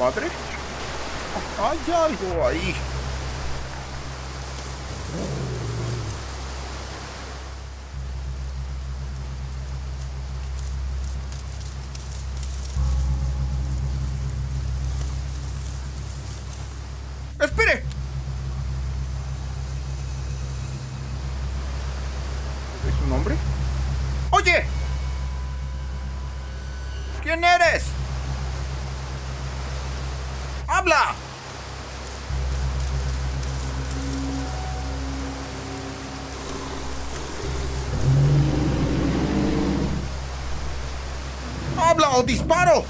madre. Hay algo ahí. ¡Espere! ¿Es un hombre? ¡Oye! ¿Quién eres? ¡Habla! ¡Habla o disparo!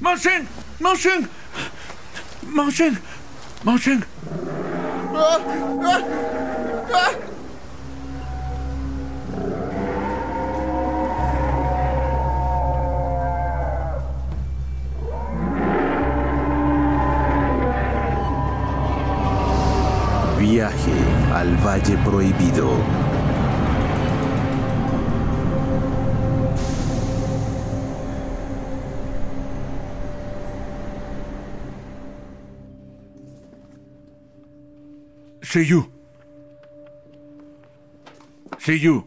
Mao Sheng, Mao Sheng, Mao Sheng. Viaje al Valle Prohibido. Siyu. Siyu.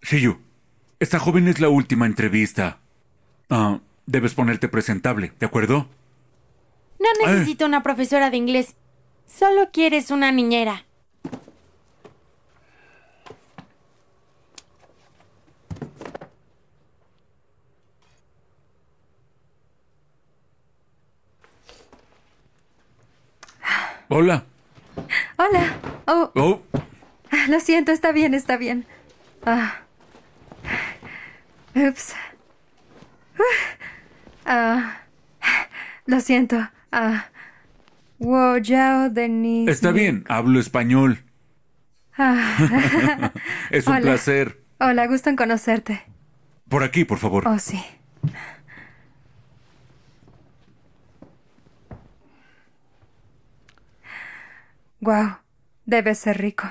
Siyu. Esta joven es la última entrevista. Debes ponerte presentable, ¿de acuerdo? No necesito una profesora de inglés. Solo quieres una niñera. Hola. Hola. Oh. Oh. Lo siento, está bien, está bien. Ah. Ups. Lo siento. Wow, Yao, Denise. Está bien, hablo español. Es un placer. Hola, gusto en conocerte. Por aquí, por favor. Oh, sí. Guau, wow, debe ser rico.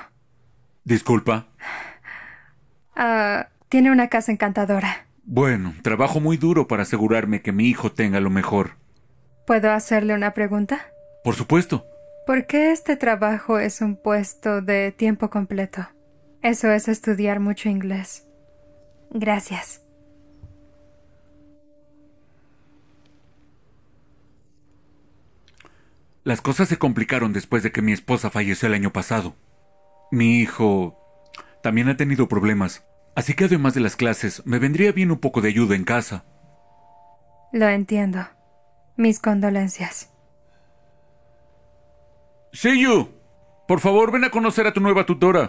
Disculpa. Tiene una casa encantadora. Bueno, trabajo muy duro para asegurarme que mi hijo tenga lo mejor. ¿Puedo hacerle una pregunta? Por supuesto. ¿Por qué este trabajo es un puesto de tiempo completo? Eso es estudiar mucho inglés. Gracias. Las cosas se complicaron después de que mi esposa falleció el año pasado. Mi hijo también ha tenido problemas, así que además de las clases, me vendría bien un poco de ayuda en casa. Lo entiendo. Mis condolencias. Siyu, por favor, ven a conocer a tu nueva tutora.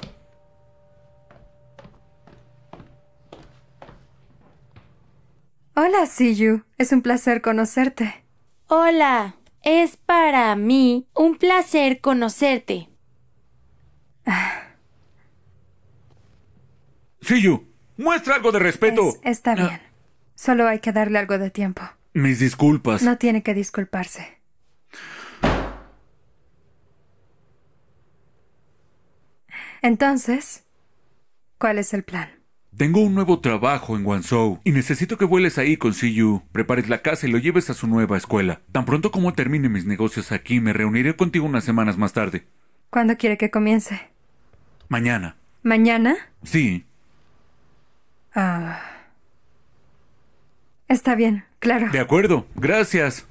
Hola, Siyu. Es un placer conocerte. Hola. Es para mí un placer conocerte. Siyu, muestra algo de respeto. Está bien. Solo hay que darle algo de tiempo. Mis disculpas. No tiene que disculparse. Entonces, ¿cuál es el plan? Tengo un nuevo trabajo en Guangzhou y necesito que vueles ahí con Siyu, prepares la casa y lo lleves a su nueva escuela. Tan pronto como termine mis negocios aquí, me reuniré contigo unas semanas más tarde. ¿Cuándo quiere que comience? Mañana. ¿Mañana? Sí. Está bien, claro. De acuerdo, gracias.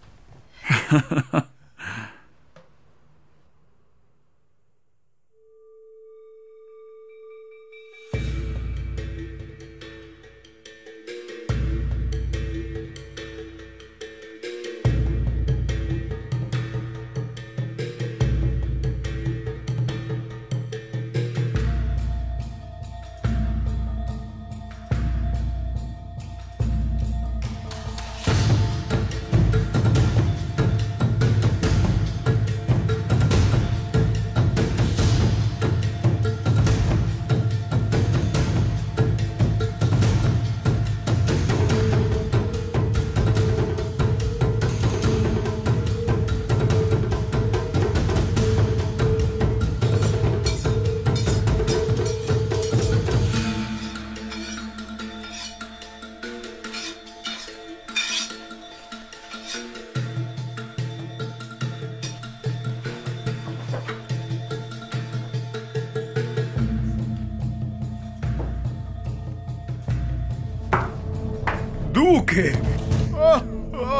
duque!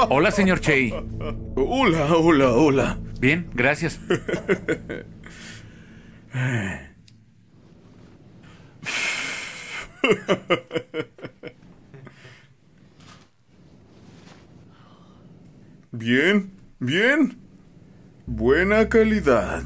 Hola, señor Chey. Hola, hola, hola. Bien, gracias. Bien, bien. Buena calidad.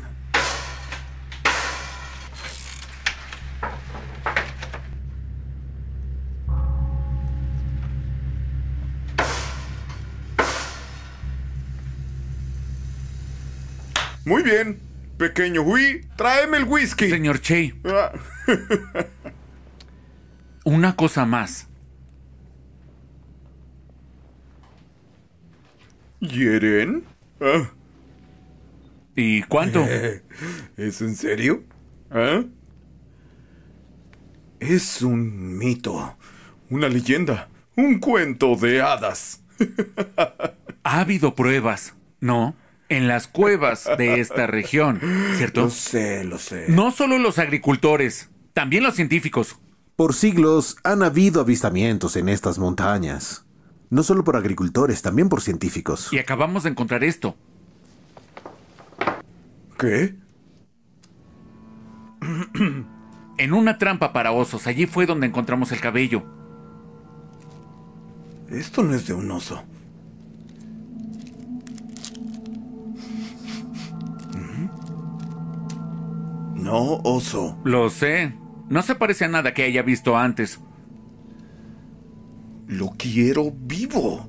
Muy bien. Pequeño Hui, tráeme el whisky. Señor Che. Una cosa más. ¿Yeren? ¿Ah? ¿Y cuánto? ¿Es en serio? ¿Ah? Es un mito, una leyenda, un cuento de hadas. Ha habido pruebas, ¿no? En las cuevas de esta región, ¿cierto? Lo sé, lo sé. No solo los agricultores, también los científicos. Por siglos han habido avistamientos en estas montañas. No solo por agricultores, también por científicos. Y acabamos de encontrar esto. ¿Qué? En una trampa para osos. Allí fue donde encontramos el cabello. Esto no es de un oso. No oso. Lo sé. No se parece a nada que haya visto antes. Lo quiero vivo.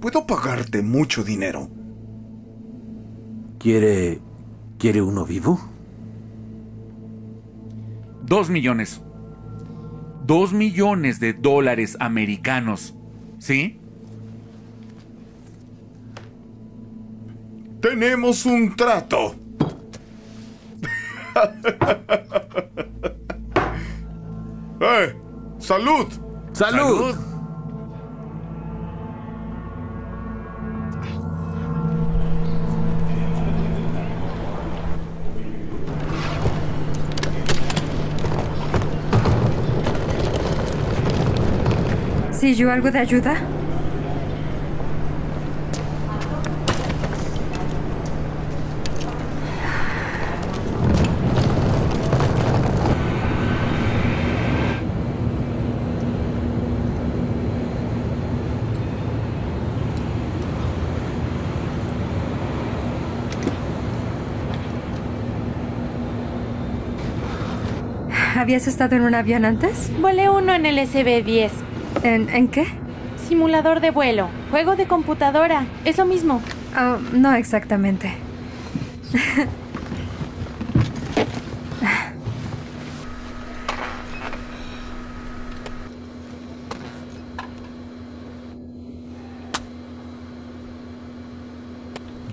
Puedo pagarte mucho dinero. ¿Quiere uno vivo? 2 millones. 2 millones de dólares americanos. ¿Sí? Tenemos un trato. ¡Salud! ¡Salud! ¡Salud! ¿Sí, yo algo de ayuda? ¿Habías estado en un avión antes? Volé uno en el SB-10. ¿En qué? Simulador de vuelo. Juego de computadora. Es lo mismo. Oh, no exactamente.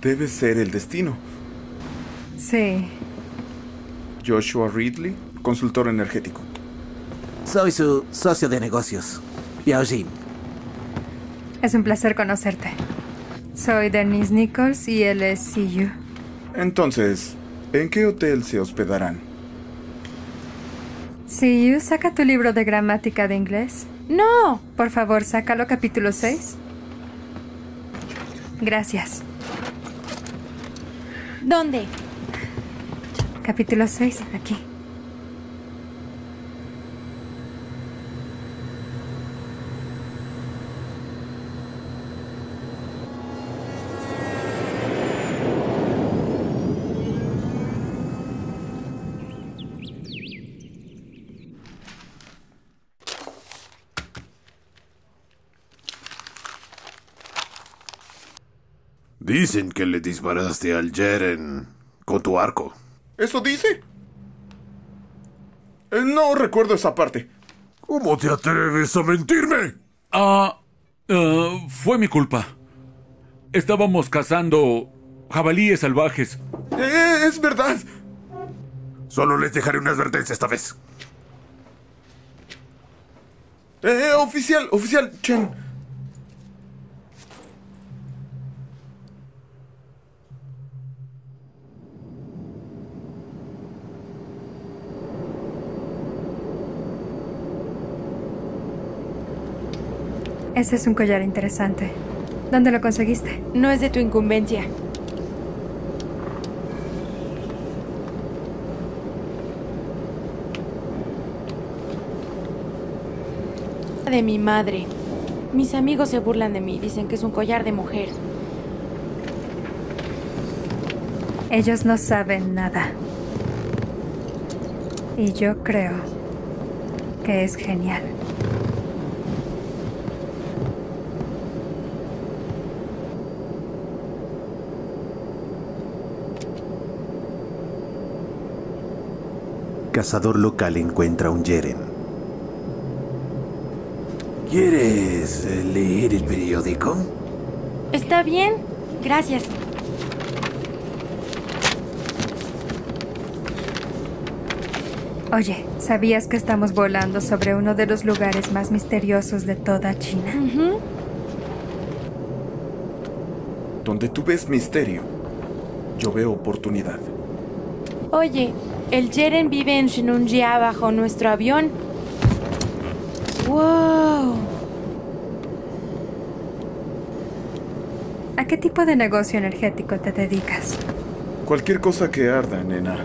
Debe ser el destino. Sí. Joshua Ridley, consultor energético. Soy su socio de negocios, Yao Jin. Es un placer conocerte. Soy Denise Nichols y él es Siyu. Entonces, ¿en qué hotel se hospedarán? Siyu, saca tu libro de gramática de inglés. ¡No! Por favor, sácalo, capítulo 6. Gracias. ¿Dónde? Capítulo 6, aquí. Dicen que le disparaste al Yeren con tu arco. ¿Eso dice? No recuerdo esa parte. ¿Cómo te atreves a mentirme? Fue mi culpa. Estábamos cazando jabalíes salvajes. Es verdad. Solo les dejaré una advertencia esta vez. Oficial Chen. Ese es un collar interesante. ¿Dónde lo conseguiste? No es de tu incumbencia. De mi madre. Mis amigos se burlan de mí. Dicen que es un collar de mujer. Ellos no saben nada. Y yo creo que es genial. Cazador local encuentra un Yeren. ¿Quieres leer el periódico? Está bien, gracias. Oye, ¿sabías que estamos volando sobre uno de los lugares más misteriosos de toda China? Donde tú ves misterio, yo veo oportunidad. Oye, el Yeren vive en Shennongjia bajo nuestro avión. ¡Wow! ¿A qué tipo de negocio energético te dedicas? Cualquier cosa que arda, nena.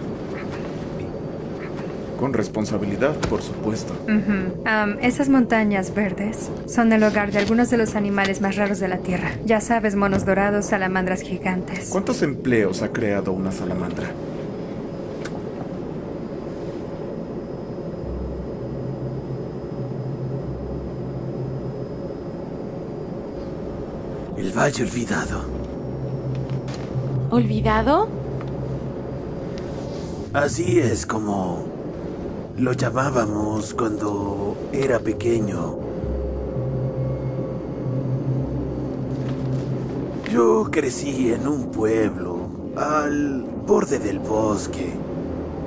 Con responsabilidad, por supuesto. Esas montañas verdes son el hogar de algunos de los animales más raros de la Tierra. Ya sabes, monos dorados, salamandras gigantes. ¿Cuántos empleos ha creado una salamandra? El Valle Olvidado. ¿Olvidado? Así es como lo llamábamos cuando era pequeño. Yo crecí en un pueblo al borde del bosque.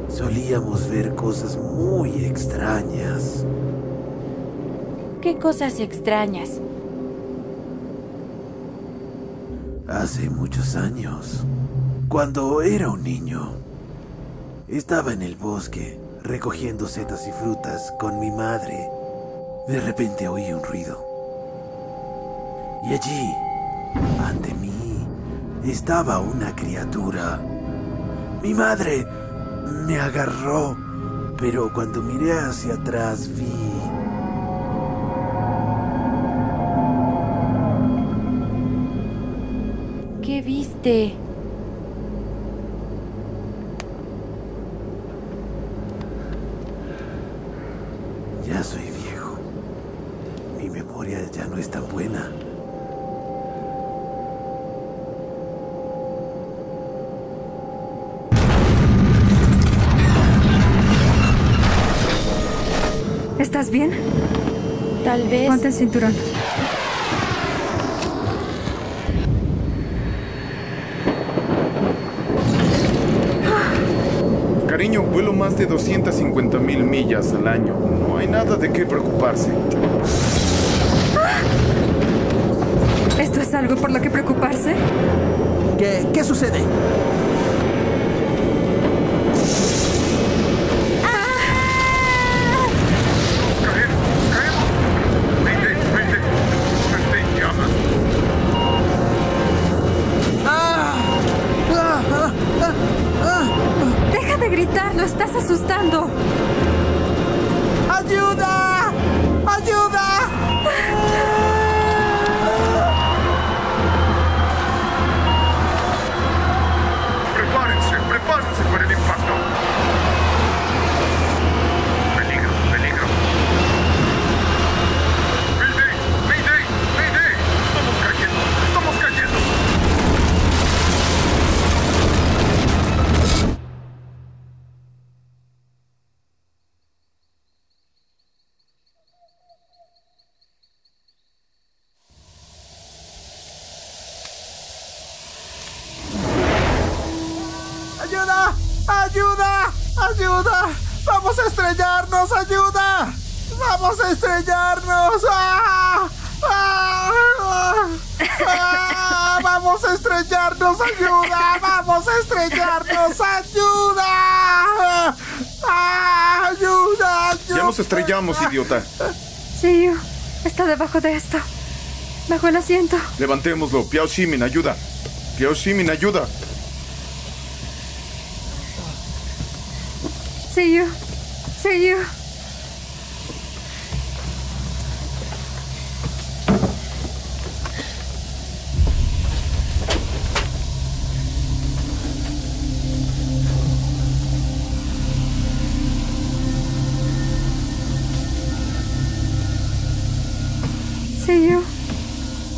Solíamos ver cosas muy extrañas. ¿Qué cosas extrañas? Hace muchos años, cuando era un niño, estaba en el bosque recogiendo setas y frutas con mi madre. De repente oí un ruido. Y allí, ante mí, estaba una criatura. Mi madre me agarró, pero cuando miré hacia atrás vi... ¿Qué viste? Ya soy viejo. Mi memoria ya no es tan buena. ¿Estás bien? Tal vez. Ponte el cinturón. Cariño, vuelo más de 250,000 millas al año. No hay nada de qué preocuparse. ¿Esto es algo por lo que preocuparse? ¿Qué sucede? Estrellamos, idiota. Siyu, está debajo de esto. bajo el asiento. Levantémoslo. Piao Shimin, ayuda. Piao Shimin, ayuda. Siyu. Siyu.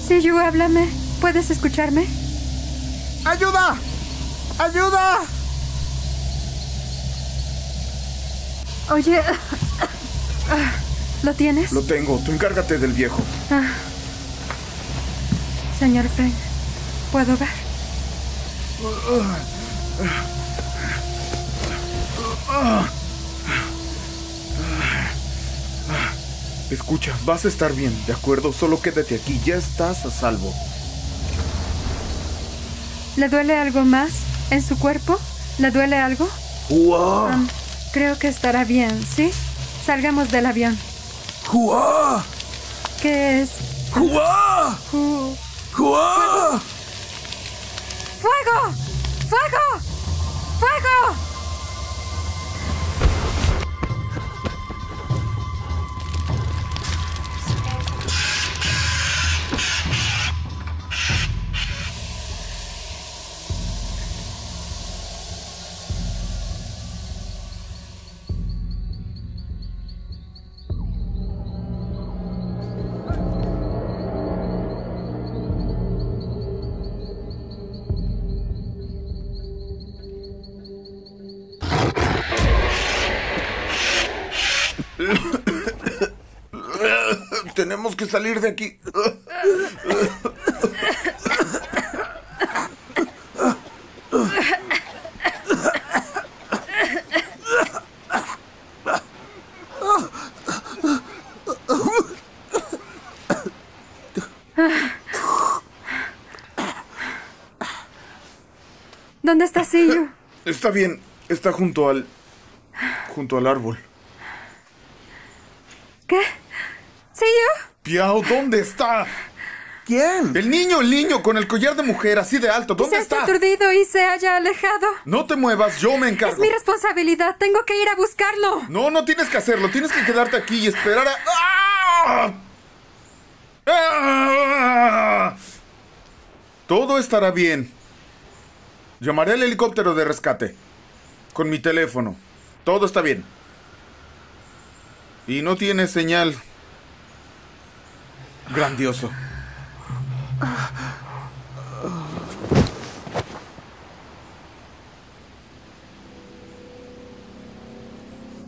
Siyu, háblame. ¿Puedes escucharme? ¡Ayuda! ¡Ayuda! Oye, ¿lo tienes? Lo tengo. Tú encárgate del viejo. Ah. Señor Feng, ¿puedo ver? Escucha, vas a estar bien, ¿de acuerdo? Solo quédate aquí, ya estás a salvo. ¿Le duele algo más en su cuerpo? ¿Le duele algo? ¡Uah! Creo que estará bien, ¿sí? Salgamos del avión. ¡Uah! ¿Qué es? ¡Uah! ¡Uah! ¡Fuego! ¡Fuego! ¡Fuego! Tenemos que salir de aquí. ¿Dónde está Siyu? Está bien, está junto al árbol. ¿Qué? ¿Siyu? Piao, ¿dónde está? ¿Quién? El niño con el collar de mujer, así de alto. ¿Dónde está? Está aturdido y se haya alejado. No te muevas, yo me encargo. Es mi responsabilidad, tengo que ir a buscarlo. No, no tienes que hacerlo, tienes que quedarte aquí y esperar a... Todo estará bien. Llamaré al helicóptero de rescate. Con mi teléfono. Todo está bien. Y no tiene señal. Grandioso.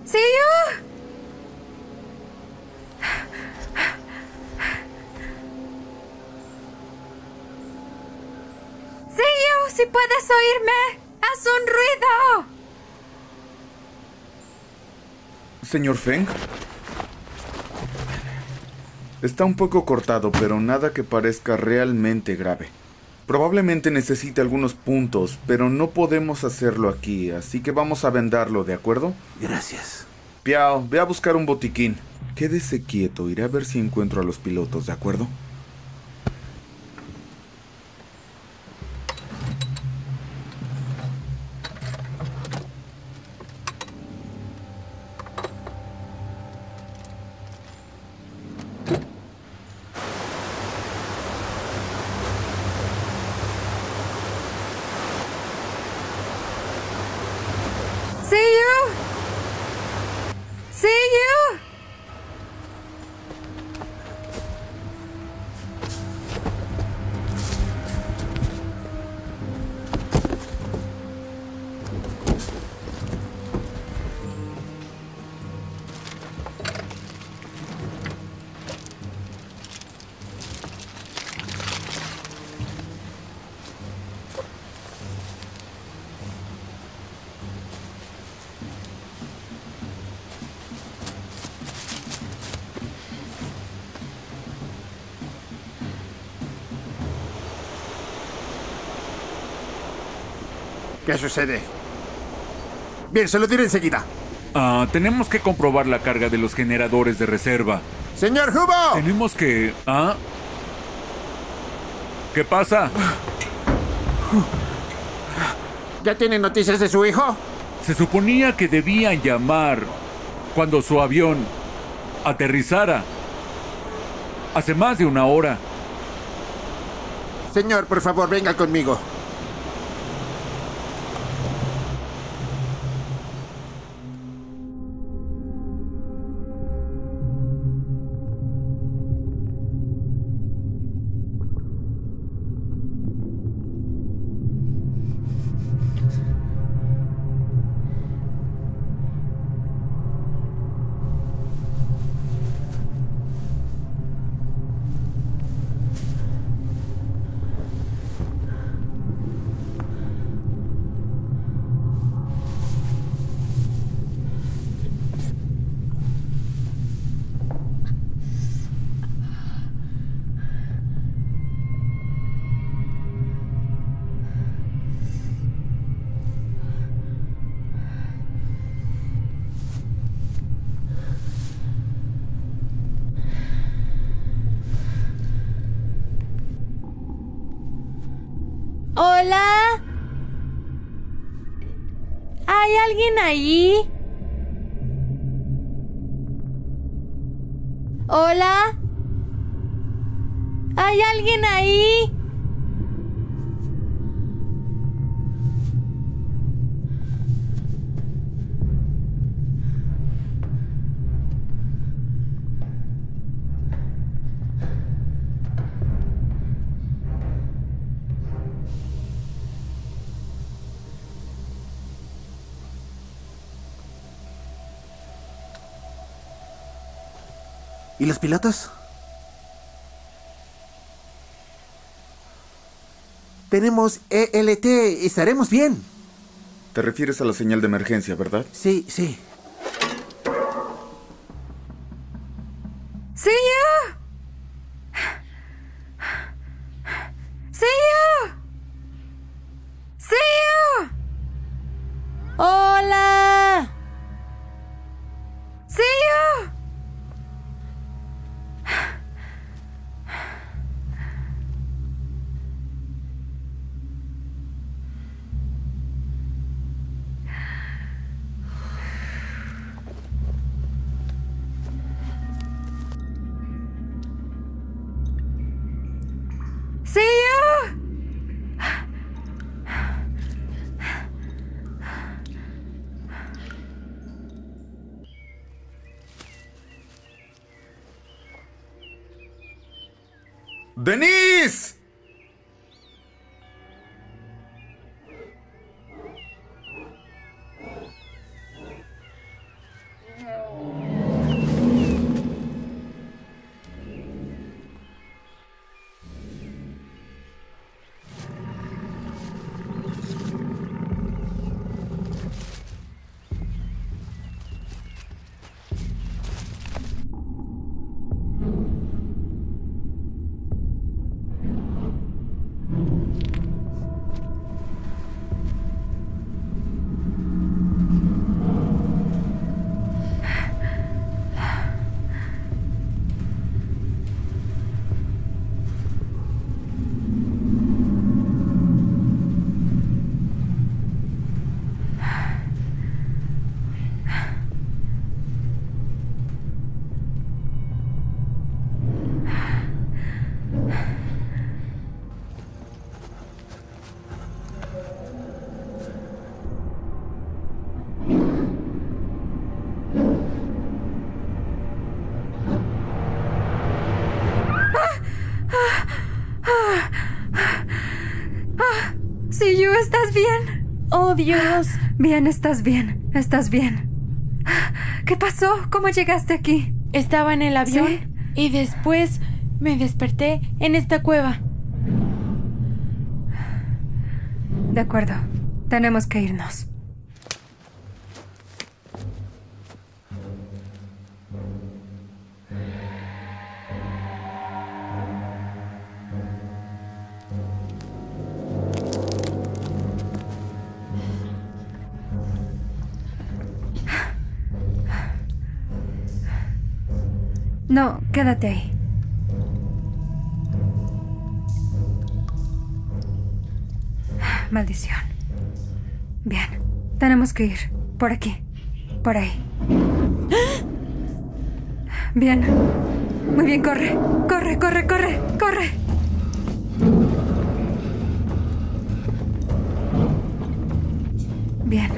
¡Siyu! ¡Siyu! ¡Si puedes oírme! ¡Haz un ruido! ¿Señor Feng? Está un poco cortado, pero nada que parezca realmente grave. Probablemente necesite algunos puntos, pero no podemos hacerlo aquí, así que vamos a vendarlo, ¿de acuerdo? Gracias. Piao, ve a buscar un botiquín. Quédese quieto, iré a ver si encuentro a los pilotos, ¿de acuerdo? ¿Qué sucede? Bien, se lo diré enseguida. Tenemos que comprobar la carga de los generadores de reserva. ¡Señor Hubo! Tenemos que... ¿Qué pasa? ¿Ya tienen noticias de su hijo? Se suponía que debían llamar cuando su avión aterrizara. Hace más de una hora. Señor, por favor, venga conmigo. ¿Hola? ¿Hay alguien ahí? ¿Hola? ¿Hay alguien ahí? ¿Y los pilotos? Tenemos ELT y estaremos bien. Te refieres a la señal de emergencia, ¿verdad? Sí, sí. ¡Siyu! ¡Siyu! ¡Siyu! ¡Hola! ¡Siyu! ¡Denise! Dios. Bien, estás bien, estás bien. ¿Qué pasó? ¿Cómo llegaste aquí? Estaba en el avión, ¿sí? Y después me desperté en esta cueva. De acuerdo, tenemos que irnos. No, quédate ahí. Maldición. Bien, tenemos que ir. Por aquí. Por ahí. Bien. Muy bien, corre. Corre, corre, corre, corre. Bien.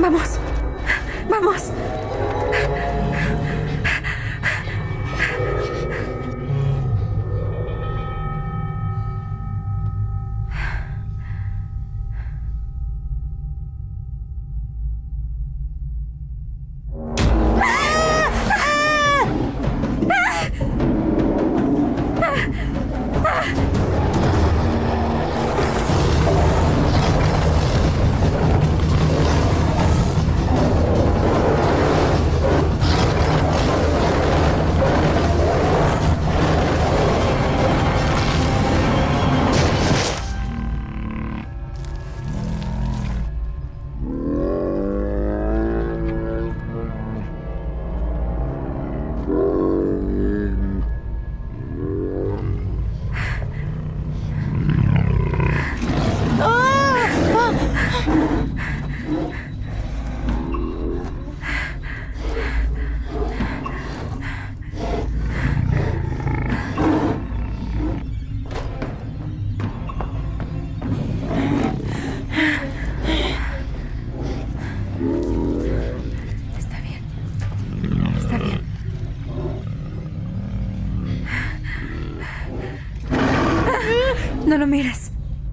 Vamos. Vamos.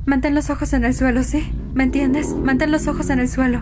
Mantén los ojos en el suelo, ¿sí? ¿Me entiendes? Mantén los ojos en el suelo.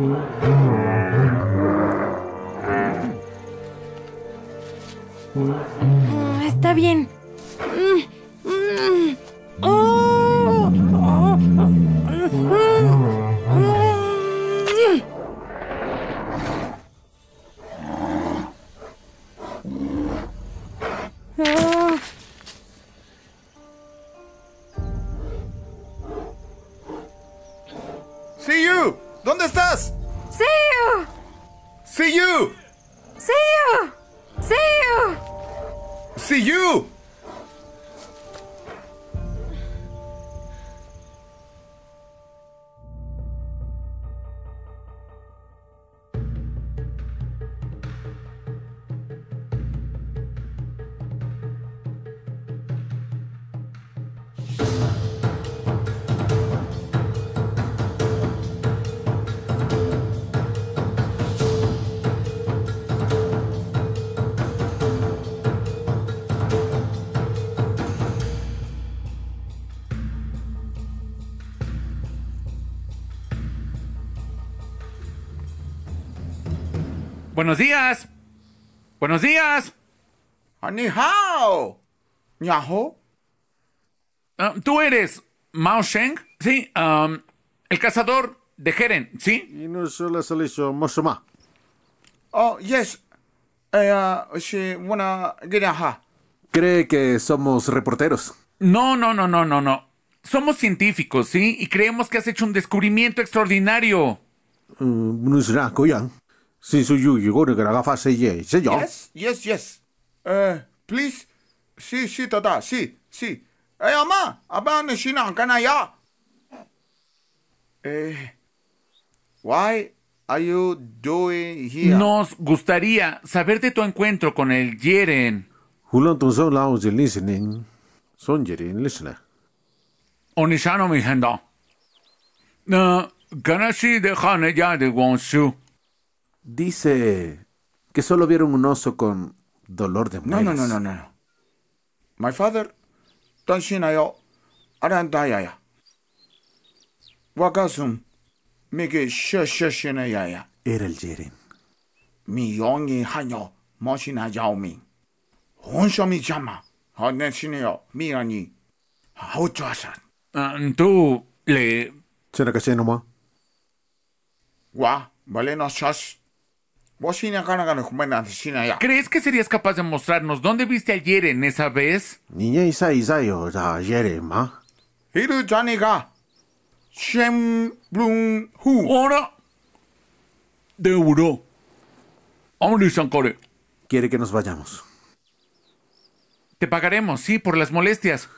No. Está bien. Siyu, ¿dónde estás? Siyu. Siyu. Siyu. Siyu. Siyu. ¡Buenos días! ¡Buenos días! ¡Ni hao! ¿Niaho? ¿Tú eres Mao Sheng? Sí, el cazador de Yeren, ¿sí? Y no solo se le hizo Mosoma. Oh, yes. ¿Cree que somos reporteros? No. Somos científicos, ¿sí? Y creemos que has hecho un descubrimiento extraordinario. Yes. Please. Sí. Mamá, why are you doing here? Nos gustaría saber de tu encuentro con el Yeren. Dice que solo vieron un oso con dolor de muelas. No. My father, Tanshinayo, Arandayaya. Wakasum, Miki Shashinayaya. Era el Yeren. Mi yongi hanyo, Moshina Yaomi. Honsho mi llama, Honeshineo, Mirani. Hauchasan. Tú le. ¿Será que se nomás? Gua, vale, no chas. ¿Crees que serías capaz de mostrarnos dónde viste a Yeren esa vez? Quiere que nos vayamos. Te pagaremos, sí, por las molestias.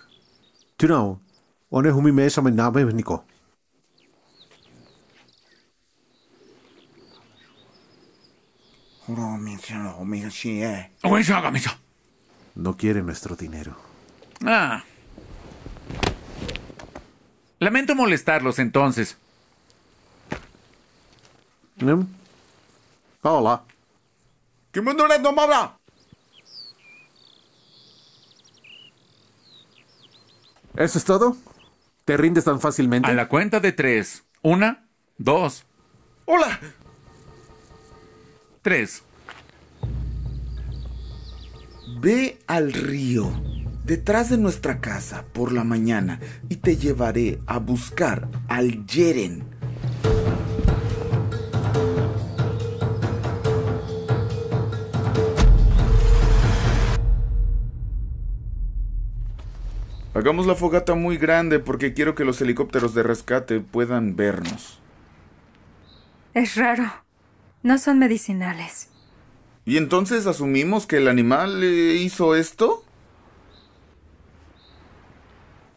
No quiere nuestro dinero. Lamento molestarlos entonces. Hola. ¿Qué mundo les nomabla? ¿Eso es todo? ¿Te rindes tan fácilmente? A la cuenta de 3. 1, 2. ¡Hola! 3. Ve al río, detrás de nuestra casa, por la mañana, y te llevaré a buscar al Yeren. Hagamos la fogata muy grande porque quiero que los helicópteros de rescate puedan vernos. Es raro. No son medicinales. ¿Y entonces asumimos que el animal hizo esto?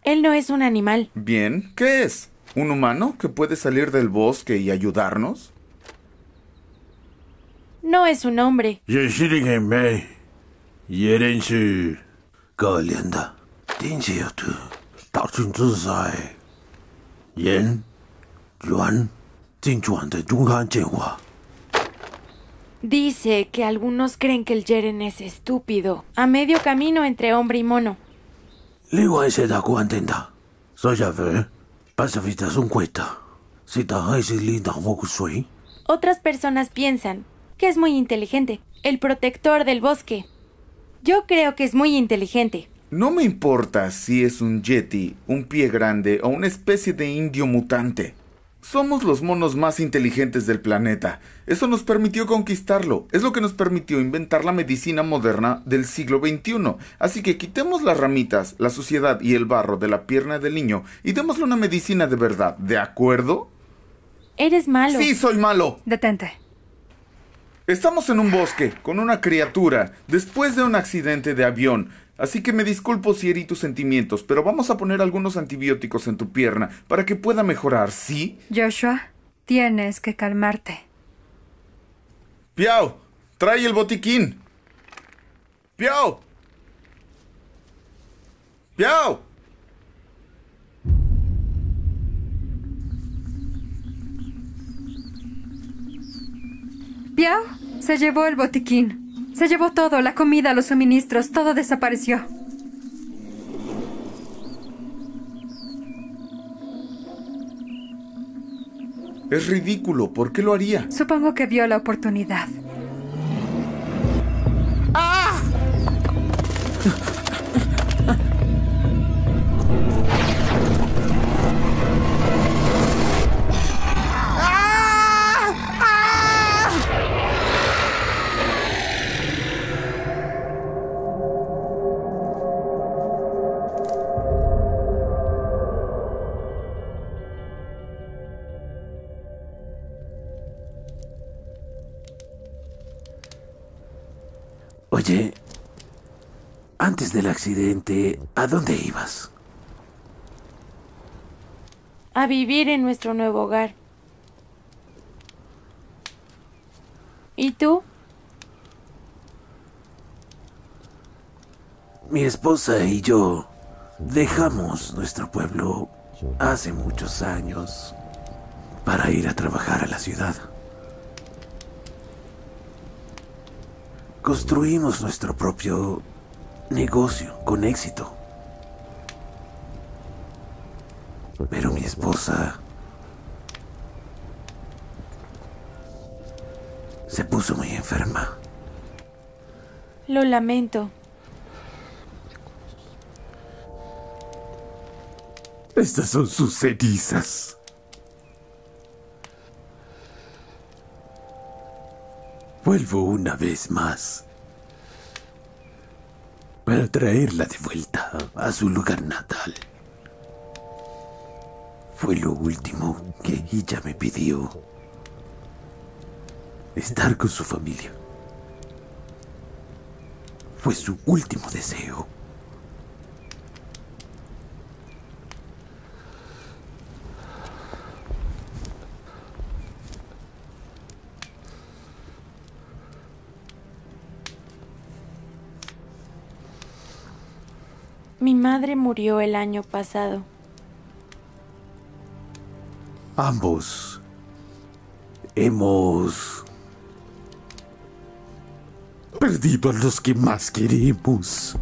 Él no es un animal. Bien, ¿qué es? ¿Un humano que puede salir del bosque y ayudarnos? No es un hombre. Dice que algunos creen que el Yeren es estúpido, a medio camino entre hombre y mono. Li Wei se da cuenta. Otras personas piensan que es muy inteligente, el protector del bosque. Yo creo que es muy inteligente. No me importa si es un yeti, un pie grande o una especie de indio mutante. Somos los monos más inteligentes del planeta. Eso nos permitió conquistarlo. Es lo que nos permitió inventar la medicina moderna del siglo XXI. Así que quitemos las ramitas, la suciedad y el barro de la pierna del niño y démosle una medicina de verdad, ¿de acuerdo? Eres malo. Sí, soy malo. Detente. Estamos en un bosque, con una criatura, después de un accidente de avión. Así que me disculpo si herí tus sentimientos, pero vamos a poner algunos antibióticos en tu pierna para que pueda mejorar, ¿sí? Joshua, tienes que calmarte. Piao, trae el botiquín. Piao. Piao. Piao se llevó el botiquín. Se llevó todo, la comida, los suministros, todo desapareció. Es ridículo, ¿por qué lo haría? Supongo que vio la oportunidad. ¡Ah! Oye, antes del accidente, ¿a dónde ibas? A vivir en nuestro nuevo hogar. ¿Y tú? Mi esposa y yo dejamos nuestro pueblo hace muchos años para ir a trabajar a la ciudad. Construimos nuestro propio negocio con éxito. Pero mi esposa se puso muy enferma. Lo lamento. Estas son sus cenizas. Vuelvo una vez más para traerla de vuelta a su lugar natal. Fue lo último que ella me pidió. Estar con su familia. Fue su último deseo. Mi madre murió el año pasado. Ambos hemos perdido a los que más queremos.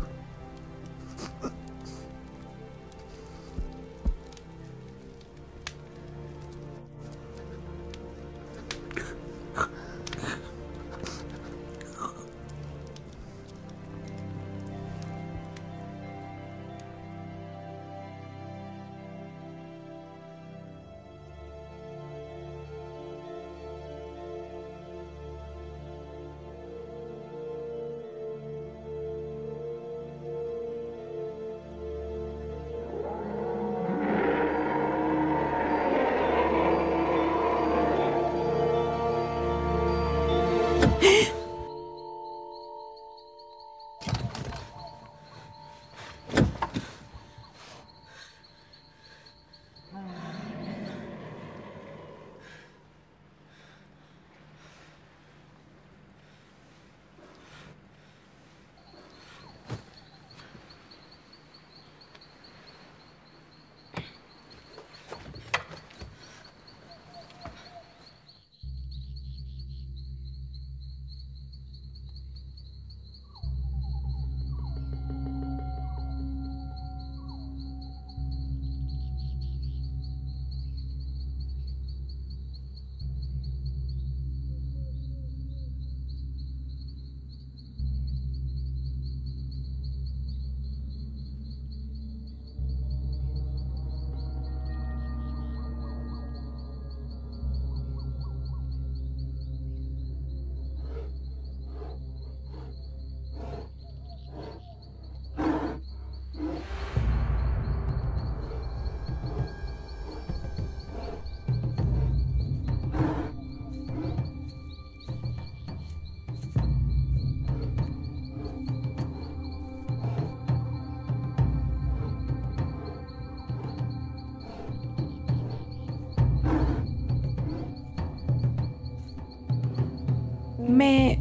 Me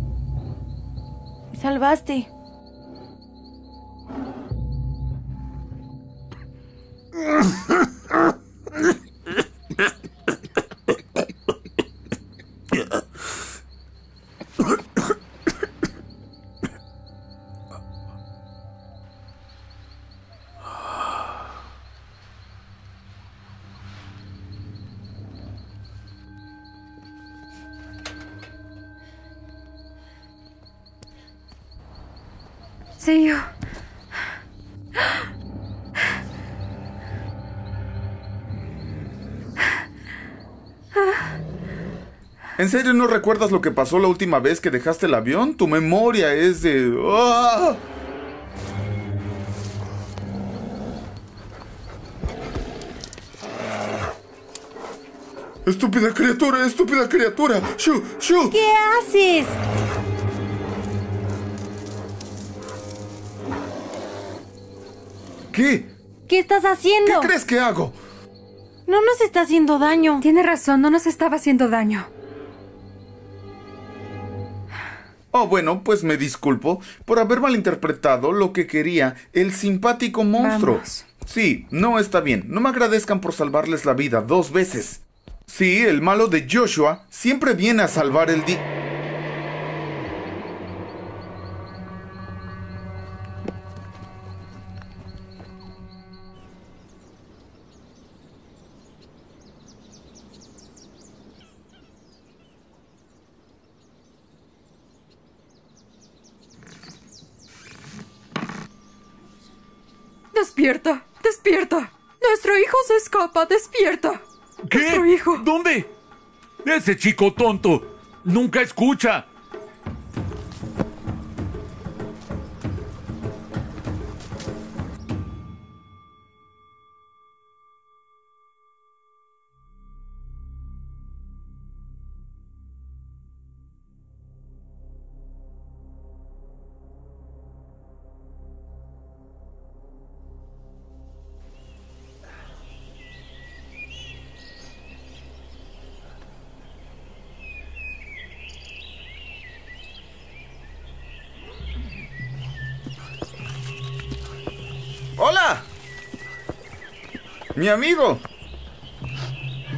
salvaste. Siyu. ¿En serio no recuerdas lo que pasó la última vez que dejaste el avión? Tu memoria es de... ¡Oh! ¡Estúpida criatura! ¡Estúpida criatura! ¡Shu! ¡Shu! ¿Qué haces? ¿Qué? ¿Qué estás haciendo? ¿Qué crees que hago? No nos está haciendo daño. Tiene razón, no nos estaba haciendo daño. Oh, bueno, pues me disculpo por haber malinterpretado lo que quería el simpático monstruo. Vamos. Sí, no está bien. No me agradezcan por salvarles la vida dos veces. Sí, el malo de Joshua siempre viene a salvar el día. ¡Despierta! ¡Despierta! ¡Nuestro hijo se escapa! ¡Despierta! ¿Qué? ¡Nuestro hijo! ¿Dónde? ¡Ese chico tonto! ¡Nunca escucha! ¡Hola! ¡Mi amigo!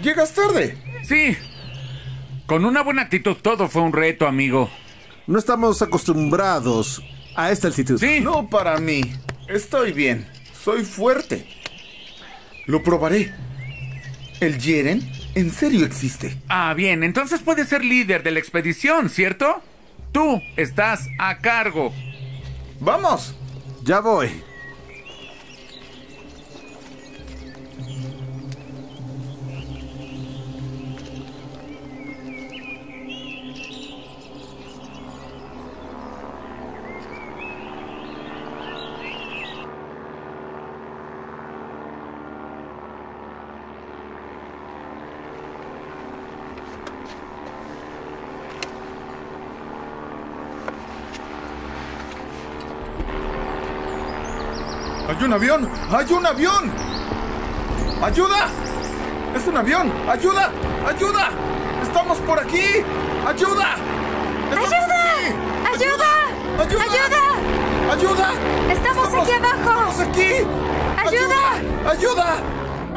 ¿Llegas tarde? Sí. Con una buena actitud todo fue un reto, amigo. No estamos acostumbrados a esta altitud. Sí. No para mí. Estoy bien. Soy fuerte. Lo probaré. ¿El Yeren en serio existe? Ah, bien. Entonces puedes ser líder de la expedición, ¿cierto? Tú estás a cargo. ¡Vamos! Ya voy. ¡Hay un avión! ¡Hay un avión! ¡Ayuda! ¡Es un avión! ¡Ayuda! ¡Ayuda! ¡Estamos por aquí! ¡Ayuda! ¡Estamos aquí! ¡Ayuda! ¡Ayuda! ¡Ayuda! ¡Ayuda! ¡Ayuda! ¡Estamos aquí abajo! ¡Estamos aquí! ¡Ayuda! ¡Ayuda!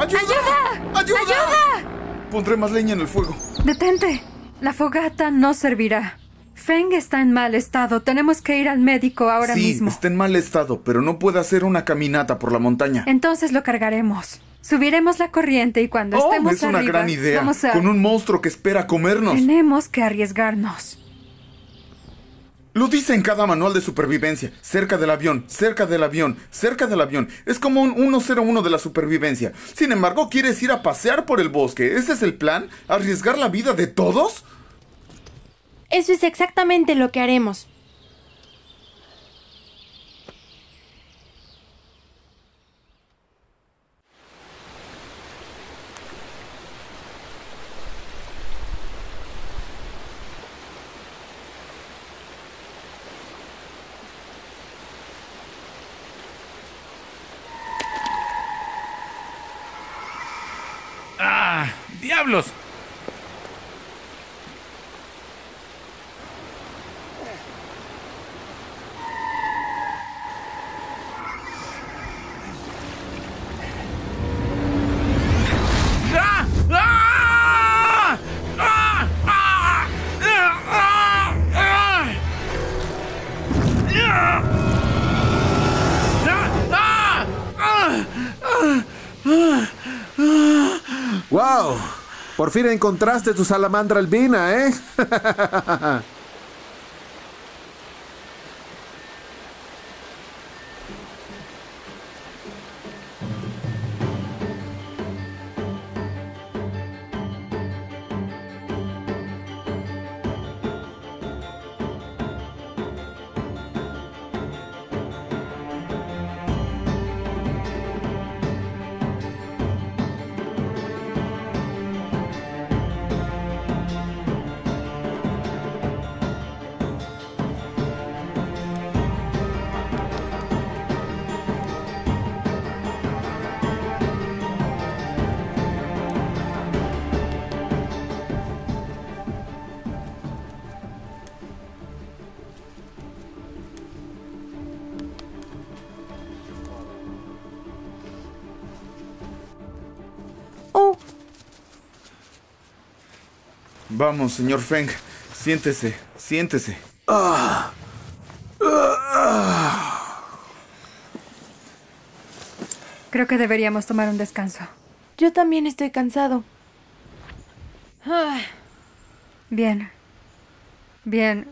¡Ayuda! ¡Ayuda! ¡Ayuda! ¡Ayuda! Pondré más leña en el fuego. ¡Detente! La fogata no servirá. Feng está en mal estado. Tenemos que ir al médico ahora mismo. Sí, está en mal estado, pero no puede hacer una caminata por la montaña. Entonces lo cargaremos. Subiremos la corriente y cuando estemos arriba... ¡Oh, es una gran idea! Vamos a... Con un monstruo que espera comernos. Tenemos que arriesgarnos. Lo dice en cada manual de supervivencia. Cerca del avión, cerca del avión, cerca del avión. Es como un 101 de la supervivencia. Sin embargo, ¿quieres ir a pasear por el bosque? ¿Ese es el plan? ¿Arriesgar la vida de todos? Eso es exactamente lo que haremos. ¡Ah! ¡Diablos! ¡Wow! Por fin encontraste tu salamandra albina, ¿eh? Vamos, señor Feng. Siéntese, siéntese. Creo que deberíamos tomar un descanso. Yo también estoy cansado. Bien. Bien.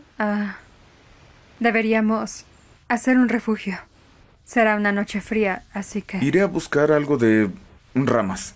Deberíamos hacer un refugio. Será una noche fría, así que... Iré a buscar algo de ramas.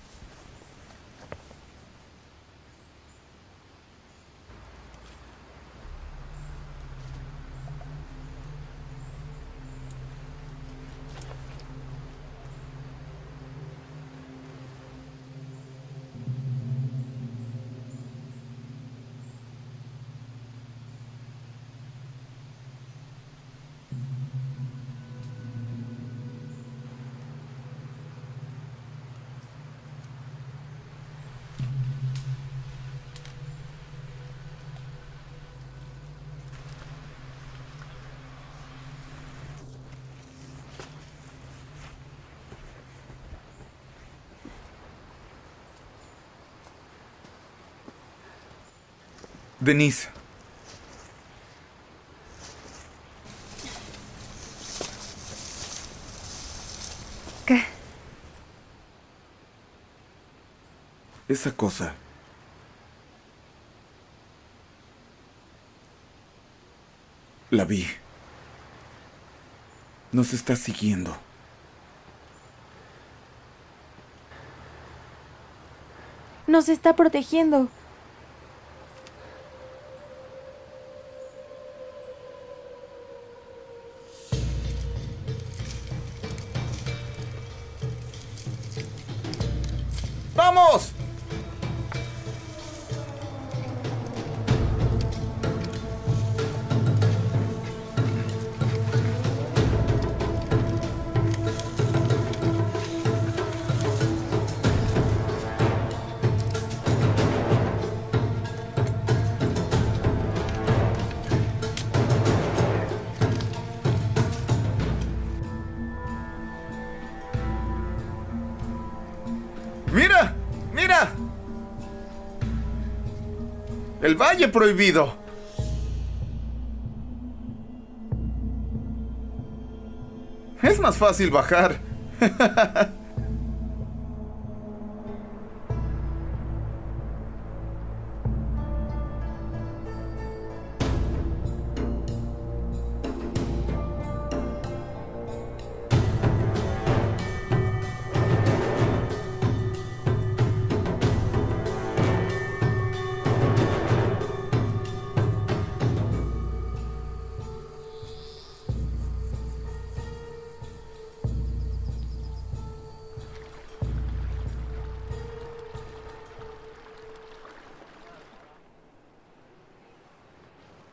Denise. ¿Qué? Esa cosa. La vi. Nos está siguiendo. Nos está protegiendo. ¡El Valle Prohibido! Es más fácil bajar.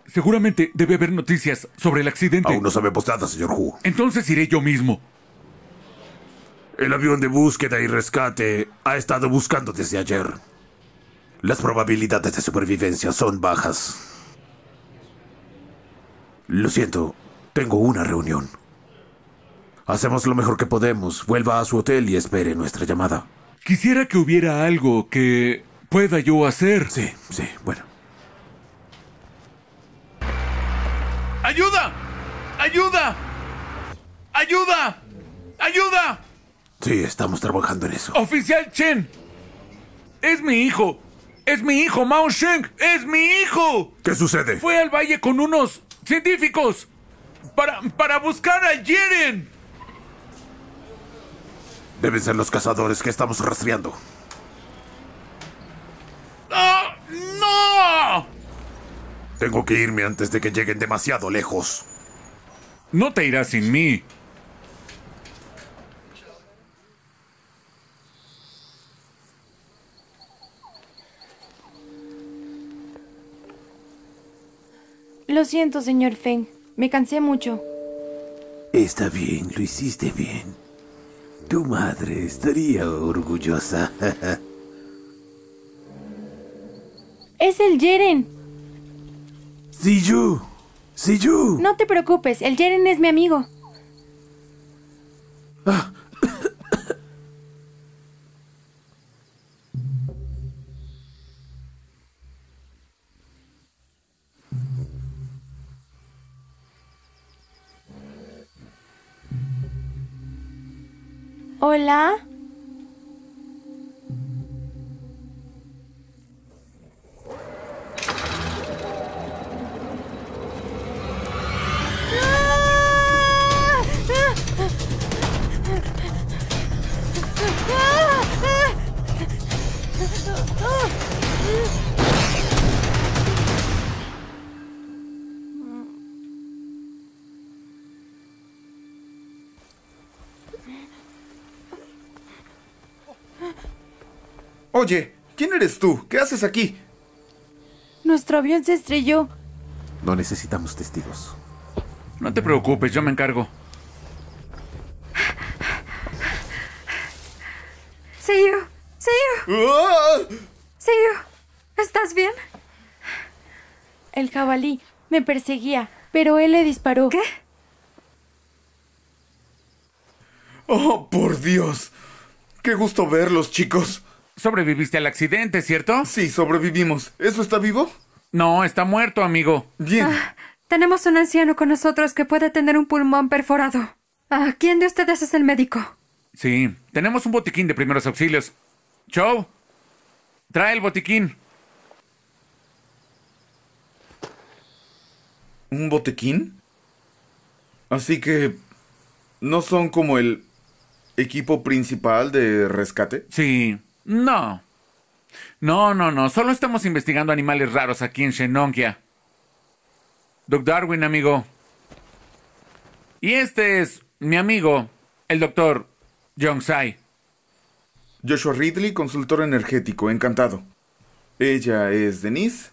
Seguramente debe haber noticias sobre el accidente. Aún no sabemos nada, señor Hu. Entonces iré yo mismo. El avión de búsqueda y rescate ha estado buscando desde ayer. Las probabilidades de supervivencia son bajas. Lo siento, tengo una reunión. Hacemos lo mejor que podemos. Vuelva a su hotel y espere nuestra llamada. Quisiera que hubiera algo que pueda yo hacer. Sí, bueno. ¡Ayuda! ¡Ayuda! ¡Ayuda! ¡Ayuda! Sí, estamos trabajando en eso. ¡Oficial Chen! ¡Es mi hijo! ¡Es mi hijo, Mao Sheng! ¡Es mi hijo! ¿Qué sucede? Fue al valle con unos científicos para buscar a Yeren. Deben ser los cazadores que estamos rastreando. ¡Ah! ¡No! Tengo que irme antes de que lleguen demasiado lejos. No te irás sin mí. Lo siento, señor Feng. Me cansé mucho. Está bien, lo hiciste bien. Tu madre estaría orgullosa. ¡Es el Yeren! ¡Siyu! ¡Siyu! No te preocupes, el Yeren es mi amigo. Hola. Oye, ¿quién eres tú? ¿Qué haces aquí? Nuestro avión se estrelló. No necesitamos testigos. No te preocupes, yo me encargo. Siyu, Siyu. Siyu, ¿estás bien? El jabalí me perseguía, pero él le disparó. ¿Qué? ¡Oh, por Dios! ¡Qué gusto verlos, chicos! Sobreviviste al accidente, ¿cierto? Sí, sobrevivimos. ¿Eso está vivo? No, está muerto, amigo. Bien. Tenemos un anciano con nosotros que puede tener un pulmón perforado. ¿Quién de ustedes es el médico? Sí, tenemos un botiquín de primeros auxilios. Joe, trae el botiquín. ¿Un botiquín? Así que... ¿no son como el equipo principal de rescate? Sí... No. No. Solo estamos investigando animales raros aquí en Shennongjia. Dr. Darwin, amigo. Y este es mi amigo, el doctor Jiang Sai. Joshua Ridley, consultor energético. Encantado. Ella es Denise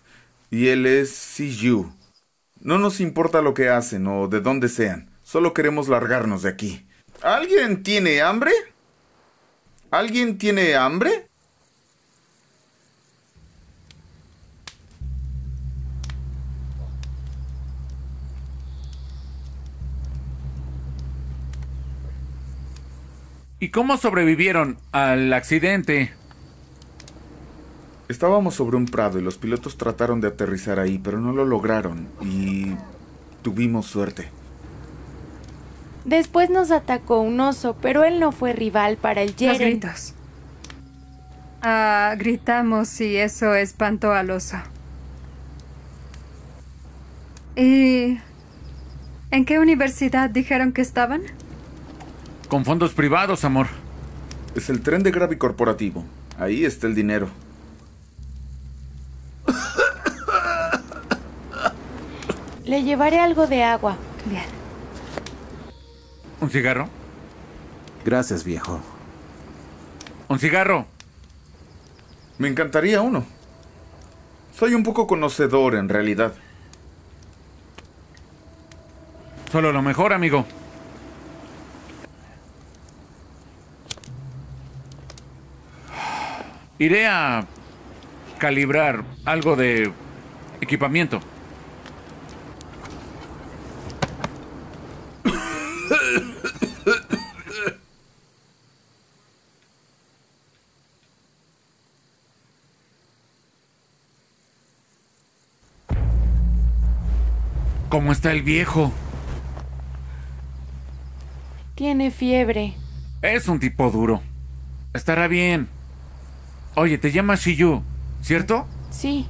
y él es Siyu. No nos importa lo que hacen o de dónde sean. Solo queremos largarnos de aquí. ¿Alguien tiene hambre? ¿Alguien tiene hambre? ¿Y cómo sobrevivieron al accidente? Estábamos sobre un prado y los pilotos trataron de aterrizar ahí, pero no lo lograron y tuvimos suerte. Después nos atacó un oso, pero él no fue rival para el Yeren. Los gritos. Gritamos y eso espantó al oso. ¿Y en qué universidad dijeron que estaban? Con fondos privados, amor. Es el tren de Gravi corporativo. Ahí está el dinero. Le llevaré algo de agua. Bien. ¿Un cigarro? Gracias, viejo. ¿Un cigarro? Me encantaría uno. Soy un poco conocedor, en realidad. Solo lo mejor, amigo. Iré a calibrar algo de equipamiento. ¿Cómo está el viejo? Tiene fiebre. Es un tipo duro. Estará bien. Oye, te llamas Siyu, ¿cierto? Sí.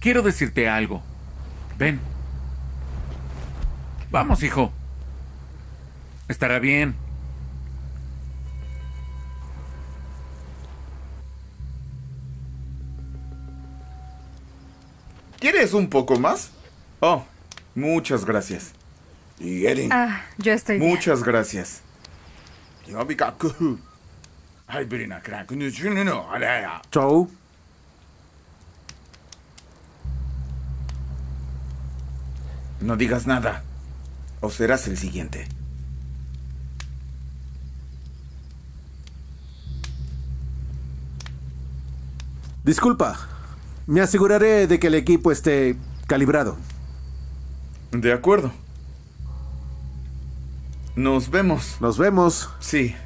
Quiero decirte algo. Ven. Vamos, hijo. Estará bien. ¿Quieres un poco más? Oh. Muchas gracias. Yeren. Yo estoy bien. Muchas gracias. Chau. No digas nada, o serás el siguiente. Disculpa. Me aseguraré de que el equipo esté calibrado. De acuerdo. Nos vemos. Nos vemos. Sí.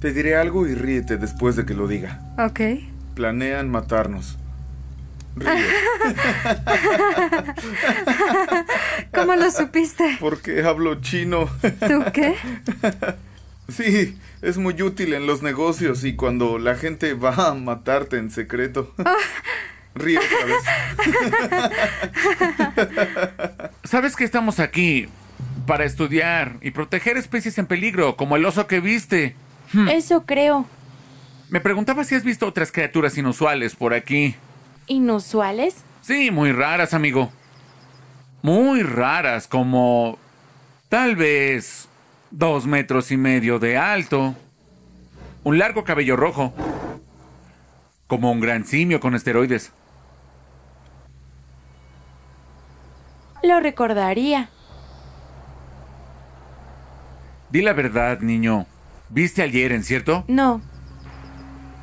Te diré algo y ríete después de que lo diga. Ok. Planean matarnos. Ríe. ¿Cómo lo supiste? Porque hablo chino. ¿Tú qué? Sí, es muy útil en los negocios y cuando la gente va a matarte en secreto. Ríe otra vez. ¿Sabes que estamos aquí para estudiar y proteger especies en peligro, como el oso que viste? Eso creo. Me preguntaba si has visto otras criaturas inusuales por aquí. ¿Inusuales? Sí, muy raras, amigo. Muy raras, como... tal vez... 2,5 metros de alto. Un largo cabello rojo. Como un gran simio con esteroides. Lo recordaría. Di la verdad, niño. ¿Viste a Yeren, cierto? No.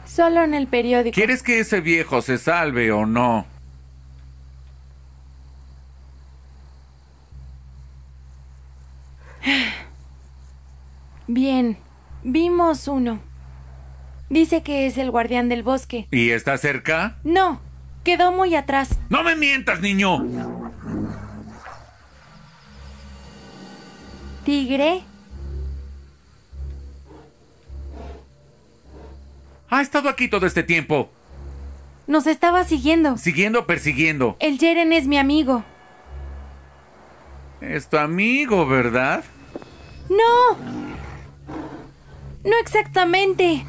Solo en el periódico. ¿Quieres que ese viejo se salve o no? Bien, vimos uno. Dice que es el guardián del bosque. ¿Y está cerca? No, quedó muy atrás. ¡No me mientas, niño! ¿Tigre? Ha estado aquí todo este tiempo. Nos estaba siguiendo. ¿Siguiendo, persiguiendo? El Yeren es mi amigo. Es tu amigo, ¿verdad? ¡No! No exactamente.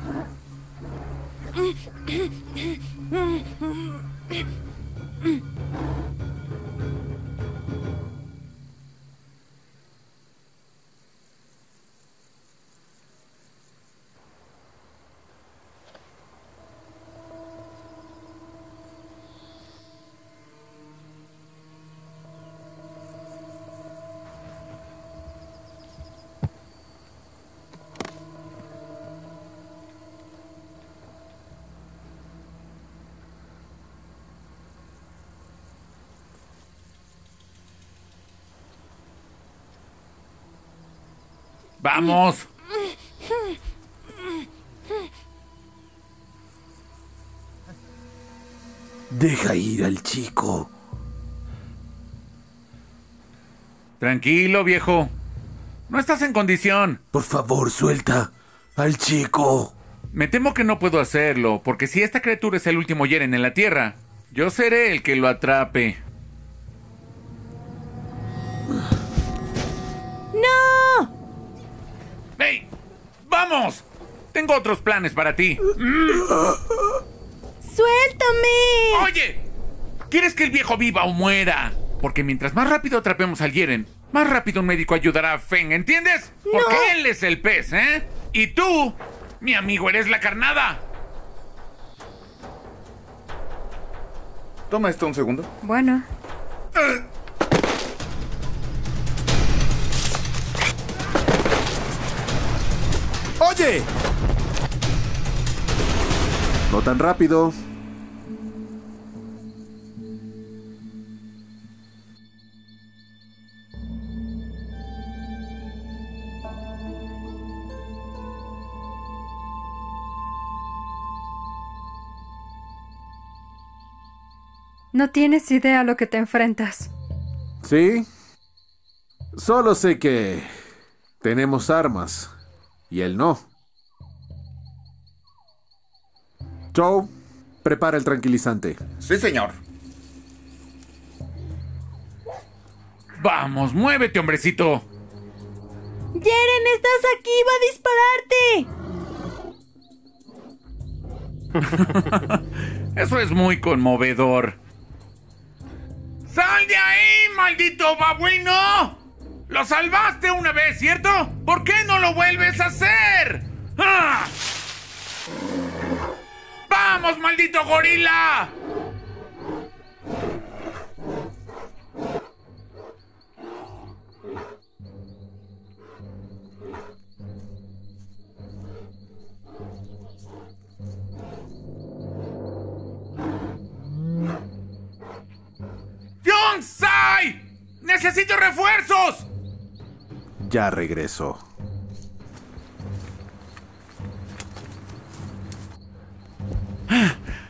¡Vamos! Deja ir al chico. Tranquilo, viejo. No estás en condición. Por favor, suelta al chico. Me temo que no puedo hacerlo, porque si esta criatura es el último Yeren en la Tierra, yo seré el que lo atrape. ¡Vamos! Tengo otros planes para ti. ¡Suéltame! ¡Oye! ¿Quieres que el viejo viva o muera? Porque mientras más rápido atrapemos al Yeren, más rápido un médico ayudará a Feng, ¿entiendes? No. Porque él es el pez, ¿eh? Y tú, mi amigo, eres la carnada. Toma esto un segundo. Bueno. ¡Oye! No tan rápido. No tienes idea a lo que te enfrentas. ¿Sí? Solo sé que tenemos armas. Y él no. Joe, prepara el tranquilizante. Sí, señor. Vamos, muévete, hombrecito. Yeren, estás aquí, va a dispararte. Eso es muy conmovedor. ¡Sal de ahí, maldito babuino! ¡Lo salvaste una vez, ¿cierto? ¿Por qué no lo vuelves a hacer? ¡Ah! ¡Vamos, maldito gorila! ¡Jiang Sai! ¡Necesito refuerzos! Ya regreso.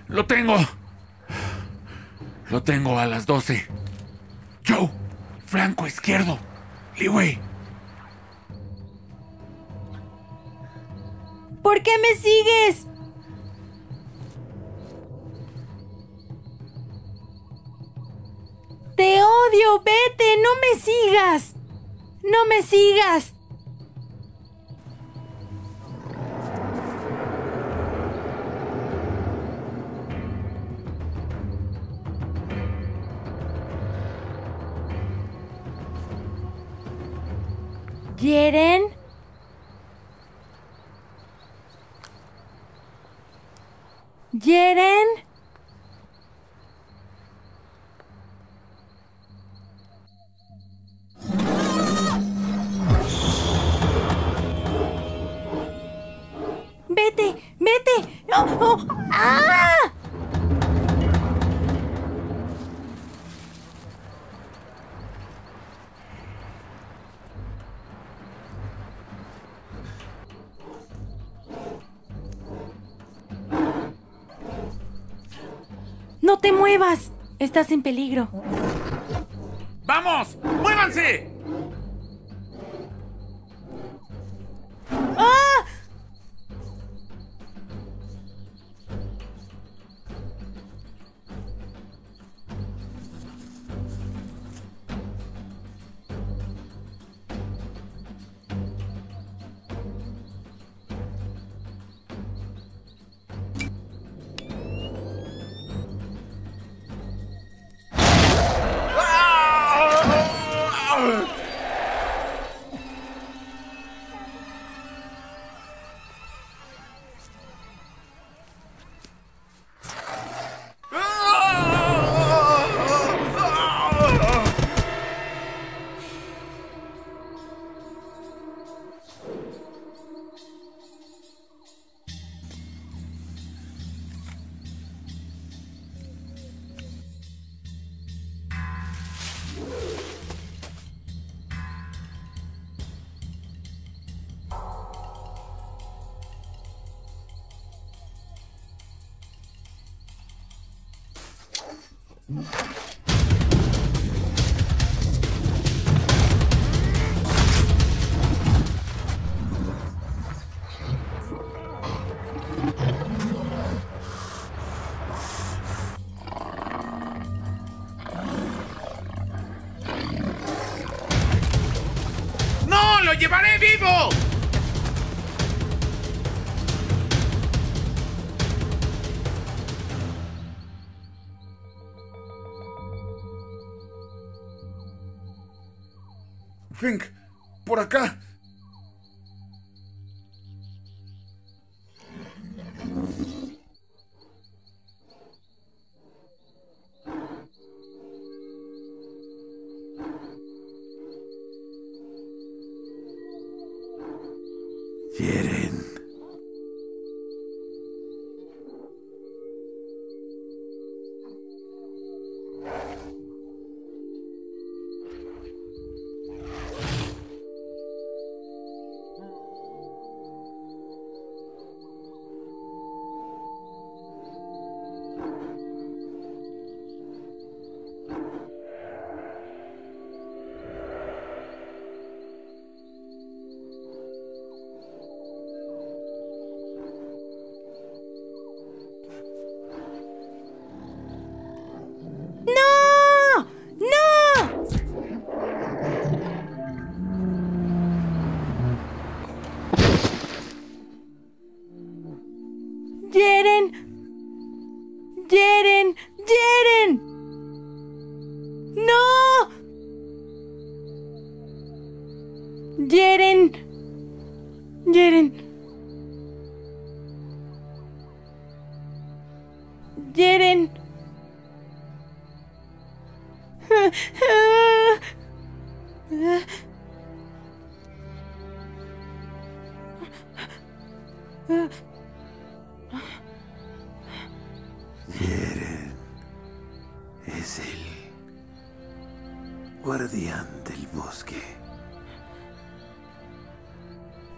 ¡Lo tengo! Lo tengo a las 12. Joe, flanco izquierdo. Li Wei. ¿Por qué me sigues? ¡Te odio! ¡Vete! ¡No me sigas! ¡No me sigas! ¿Yeren? ¿Yeren? ¡Vete! ¡Vete! ¡Oh! ¡Oh! ¡Ah! ¡No te muevas! Estás en peligro. ¡Vamos! ¡Muévanse! ¡Ah! ¡Llevaré vivo! Feng, por acá.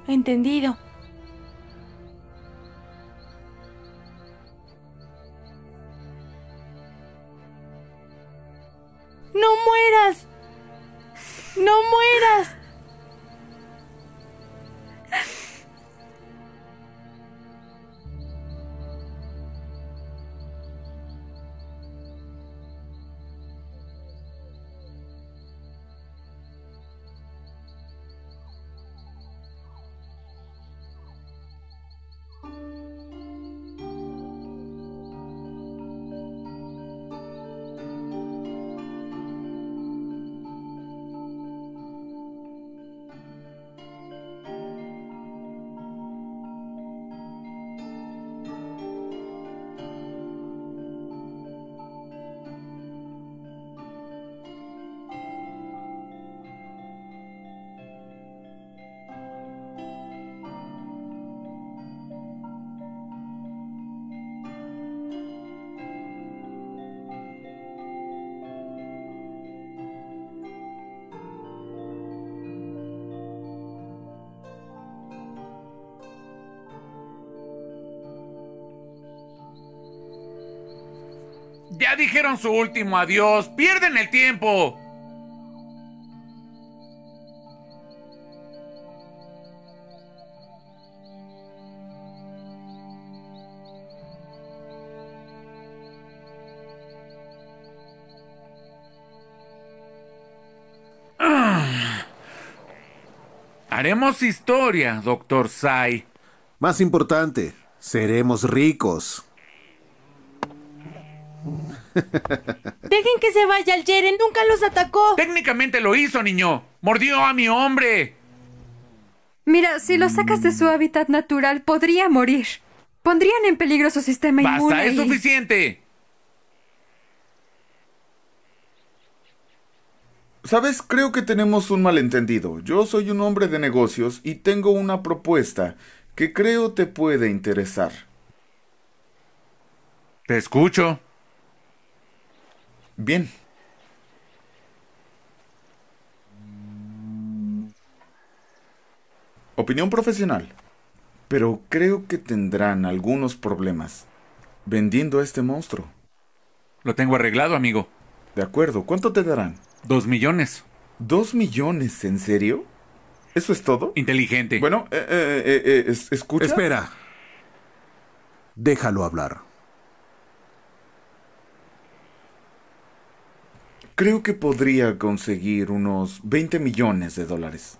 Entendido. ¡No mueras! ¡No mueras! Ya dijeron su último adiós. ¡Pierden el tiempo! Haremos historia, Dr. Sai. Más importante, seremos ricos. Dejen que se vaya el Yeren, nunca los atacó. Técnicamente lo hizo, niño. Mordió a mi hombre. Mira, si lo sacas de su hábitat natural, podría morir. Pondrían en peligro su sistema inmune. ¡Basta, es suficiente! ¿Sabes? Creo que tenemos un malentendido. Yo soy un hombre de negocios y tengo una propuesta que creo te puede interesar. Te escucho. Bien. Opinión profesional. Pero creo que tendrán algunos problemas vendiendo a este monstruo. Lo tengo arreglado, amigo. De acuerdo. ¿Cuánto te darán? 2 millones. ¿2 millones? ¿En serio? ¿Eso es todo? Inteligente. Bueno, escucha. Espera. Déjalo hablar. Creo que podría conseguir unos 20 millones de dólares.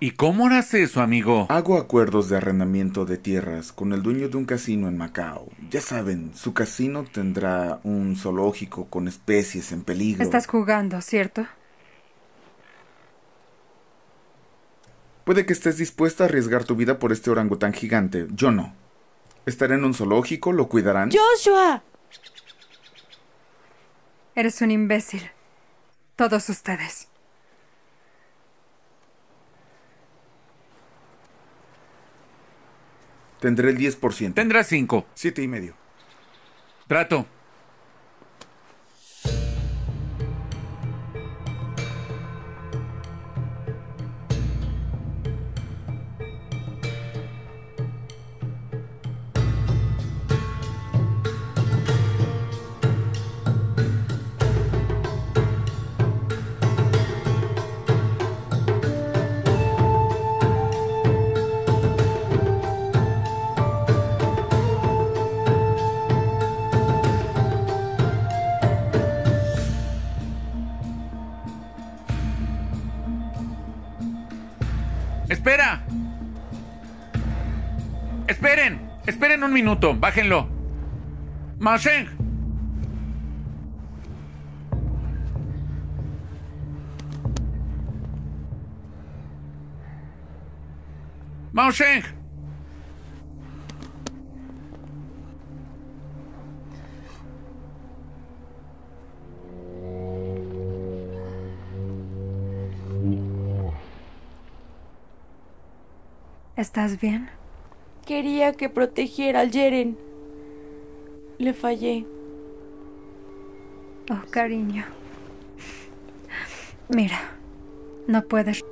¿Y cómo harás eso, amigo? Hago acuerdos de arrendamiento de tierras con el dueño de un casino en Macao. Ya saben, su casino tendrá un zoológico con especies en peligro. Estás jugando, ¿cierto? Puede que estés dispuesta a arriesgar tu vida por este orangután gigante. Yo no. Estaré en un zoológico, lo cuidarán. ¡Joshua! Eres un imbécil. Todos ustedes. Tendré el 10%. Tendrás 5. 7,5. Trato. Esperen un minuto, bájenlo. Mao Sheng. Mao Sheng. ¿Estás bien? Quería que protegiera al Yeren. Le fallé. Oh, cariño. Mira, no puedes.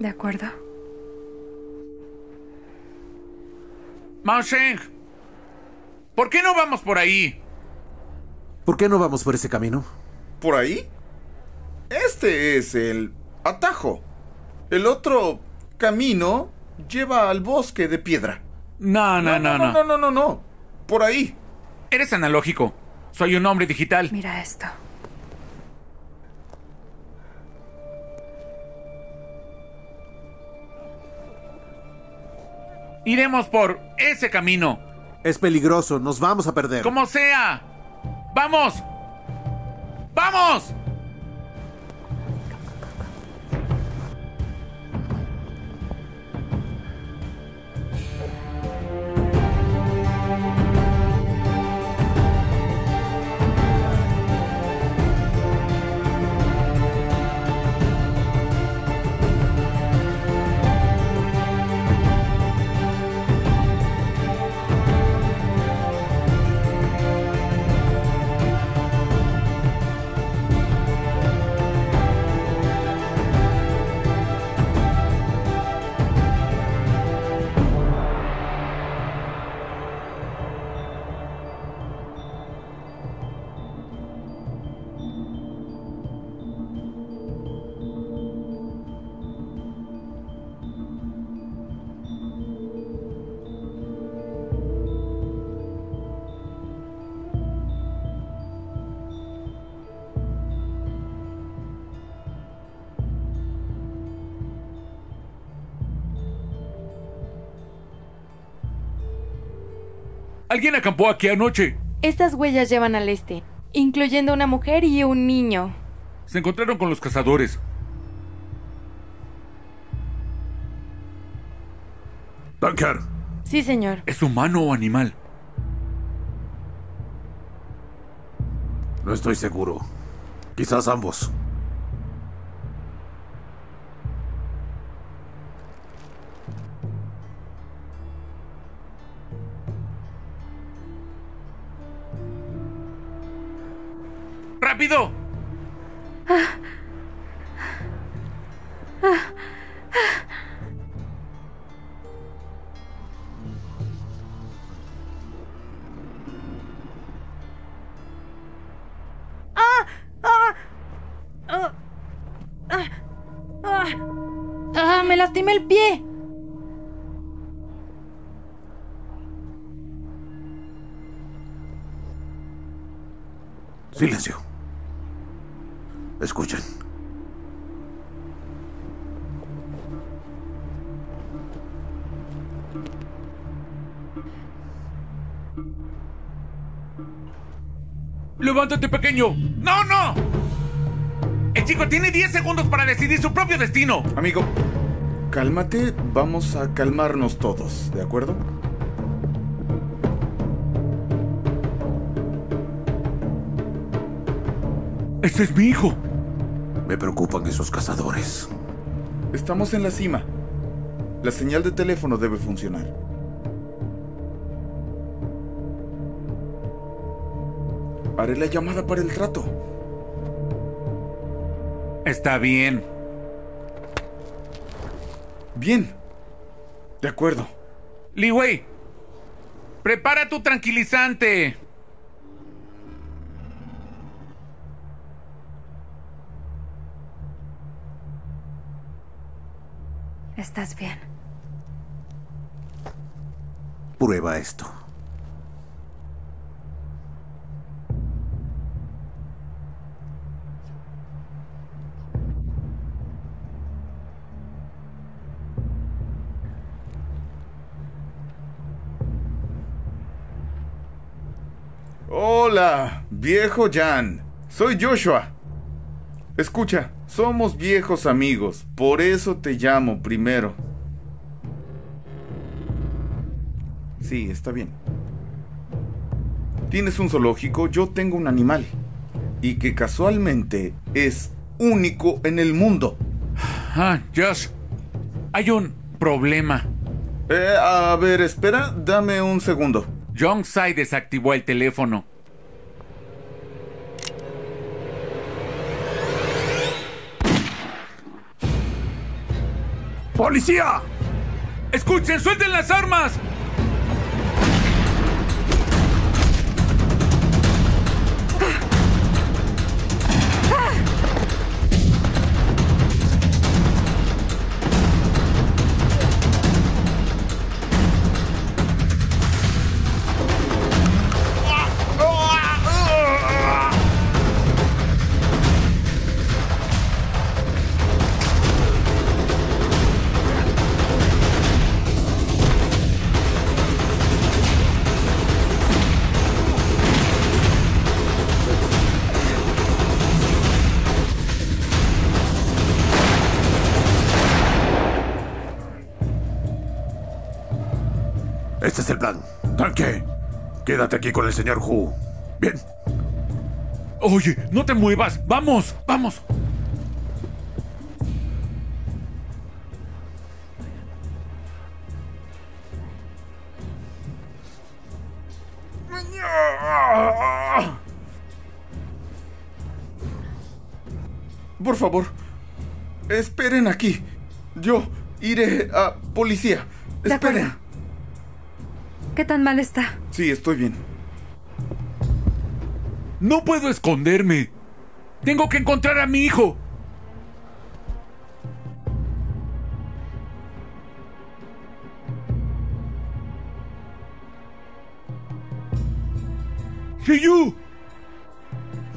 ¿De acuerdo? Mao Sheng, ¿por qué no vamos por ahí? ¿Por qué no vamos por ese camino? ¿Por ahí? Este es el atajo. El otro camino lleva al bosque de piedra. No. Por ahí. Eres analógico. Soy un hombre digital. Mira esto. Iremos por ese camino. Es peligroso. Nos vamos a perder. Como sea. ¡Vamos! ¡Vamos! Alguien acampó aquí anoche. Estas huellas llevan al este, incluyendo una mujer y un niño. Se encontraron con los cazadores. Duncan. Sí, señor. ¿Es humano o animal? No estoy seguro. Quizás ambos. ¡Rápido! ¡Me lastimé el pie! Silencio. Escuchen. ¡Levántate, pequeño! ¡No, no! El chico tiene 10 segundos para decidir su propio destino. Amigo, cálmate. Vamos a calmarnos todos, ¿de acuerdo? ¡Ese es mi hijo! Me preocupan esos cazadores. Estamos en la cima. La señal de teléfono debe funcionar. Haré la llamada para el trato. Está bien. Bien. De acuerdo. Li Wei, prepara tu tranquilizante. ¿Estás bien? Prueba esto. Hola, viejo Jan. Soy Joshua. Escucha, somos viejos amigos, por eso te llamo primero. Sí, está bien. Tienes un zoológico, yo tengo un animal. Y que casualmente es único en el mundo. Ah, Josh, hay un problema. A ver, espera, dame un segundo. Jiang Sai desactivó el teléfono. ¡Policía! ¡Escuchen! ¡Suelten las armas! Este es el plan. Tanque, quédate aquí con el señor Hu. Bien. Oye, no te muevas. Vamos, vamos. Por favor, esperen aquí. Yo iré a policía. Esperen. ¿Qué tan mal está? Sí, estoy bien. No puedo esconderme. Tengo que encontrar a mi hijo. ¡Siyu!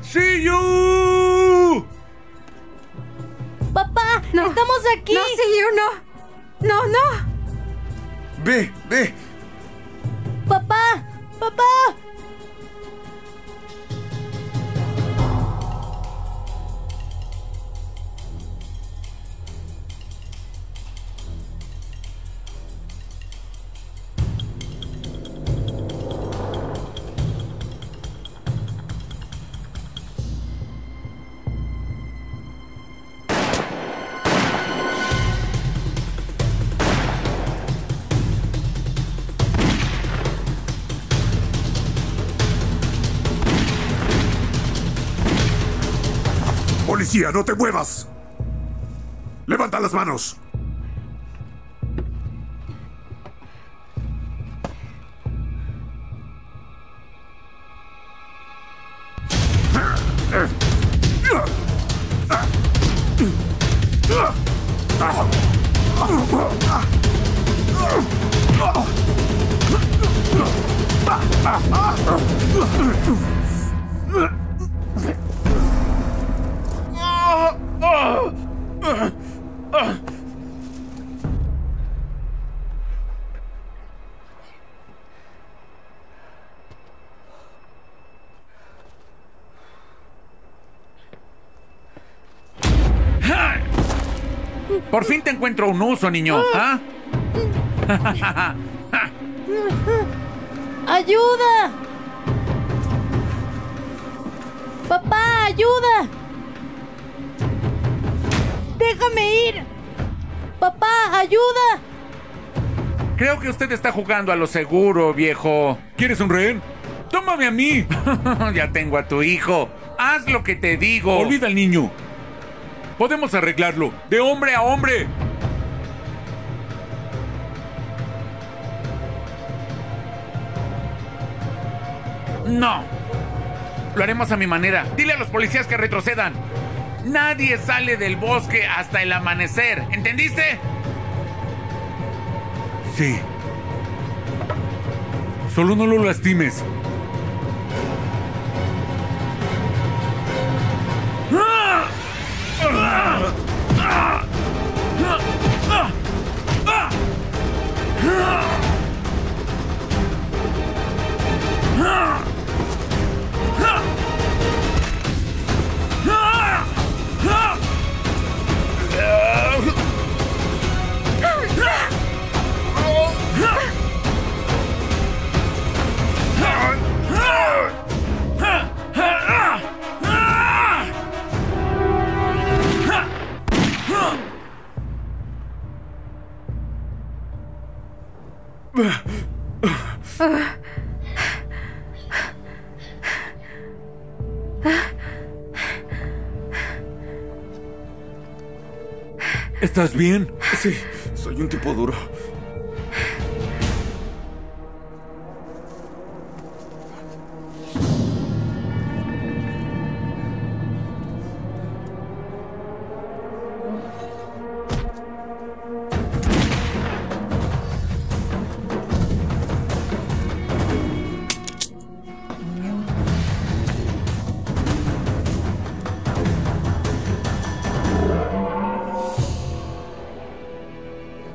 ¡Siyu! ¡Papá! No. ¡Estamos aquí! ¡No, Siyu, no! ¡No, no! ¡Ve, ve! ¡Papá! ¡Papá! ¡Policía, no te muevas! ¡Levanta las manos! Por fin te encuentro un uso, niño. ¿Ah? ¡Ayuda! ¡Papá, ayuda! ¡Déjame ir! ¡Papá, ayuda! Creo que usted está jugando a lo seguro, viejo. ¿Quieres un rehén? ¡Tómame a mí! Ya tengo a tu hijo. ¡Haz lo que te digo! Olvida al niño. Podemos arreglarlo, de hombre a hombre. No. Lo haremos a mi manera. Dile a los policías que retrocedan. Nadie sale del bosque hasta el amanecer. ¿Entendiste? Sí. Solo no lo lastimes. ¿Estás bien? Sí, soy un tipo duro.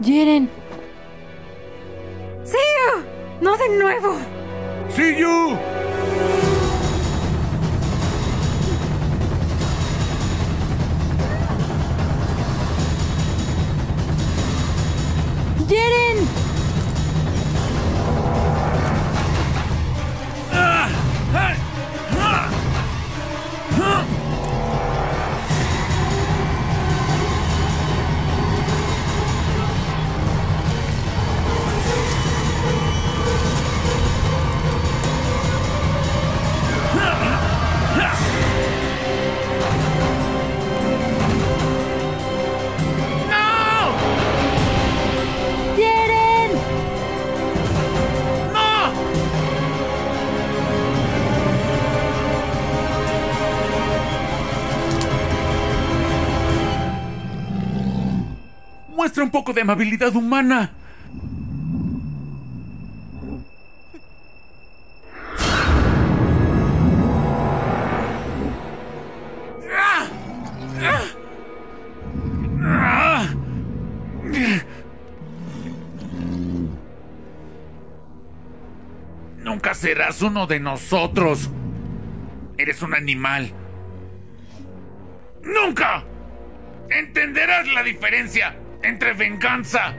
Yeren. ¡Siyu! ¡No de nuevo! ¡Siyu! ¡Yeren! Muestra un poco de amabilidad humana. serás uno de nosotros. Eres un animal. ¡Nunca entenderás la diferencia entre venganza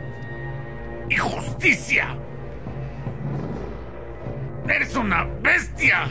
y justicia! ¡Eres una bestia!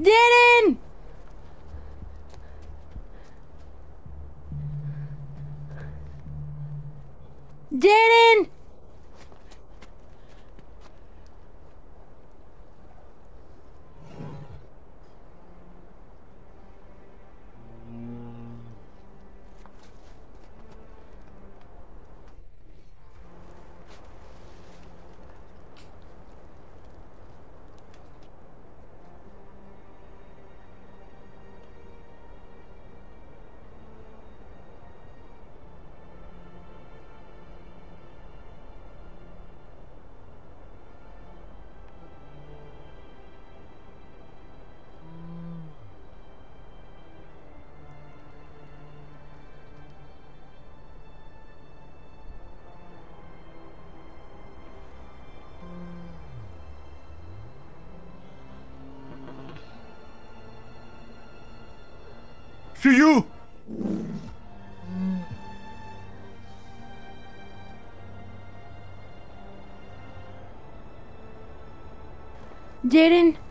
¡Yeren! ¡Yeren! ¡Siyu! Yeren.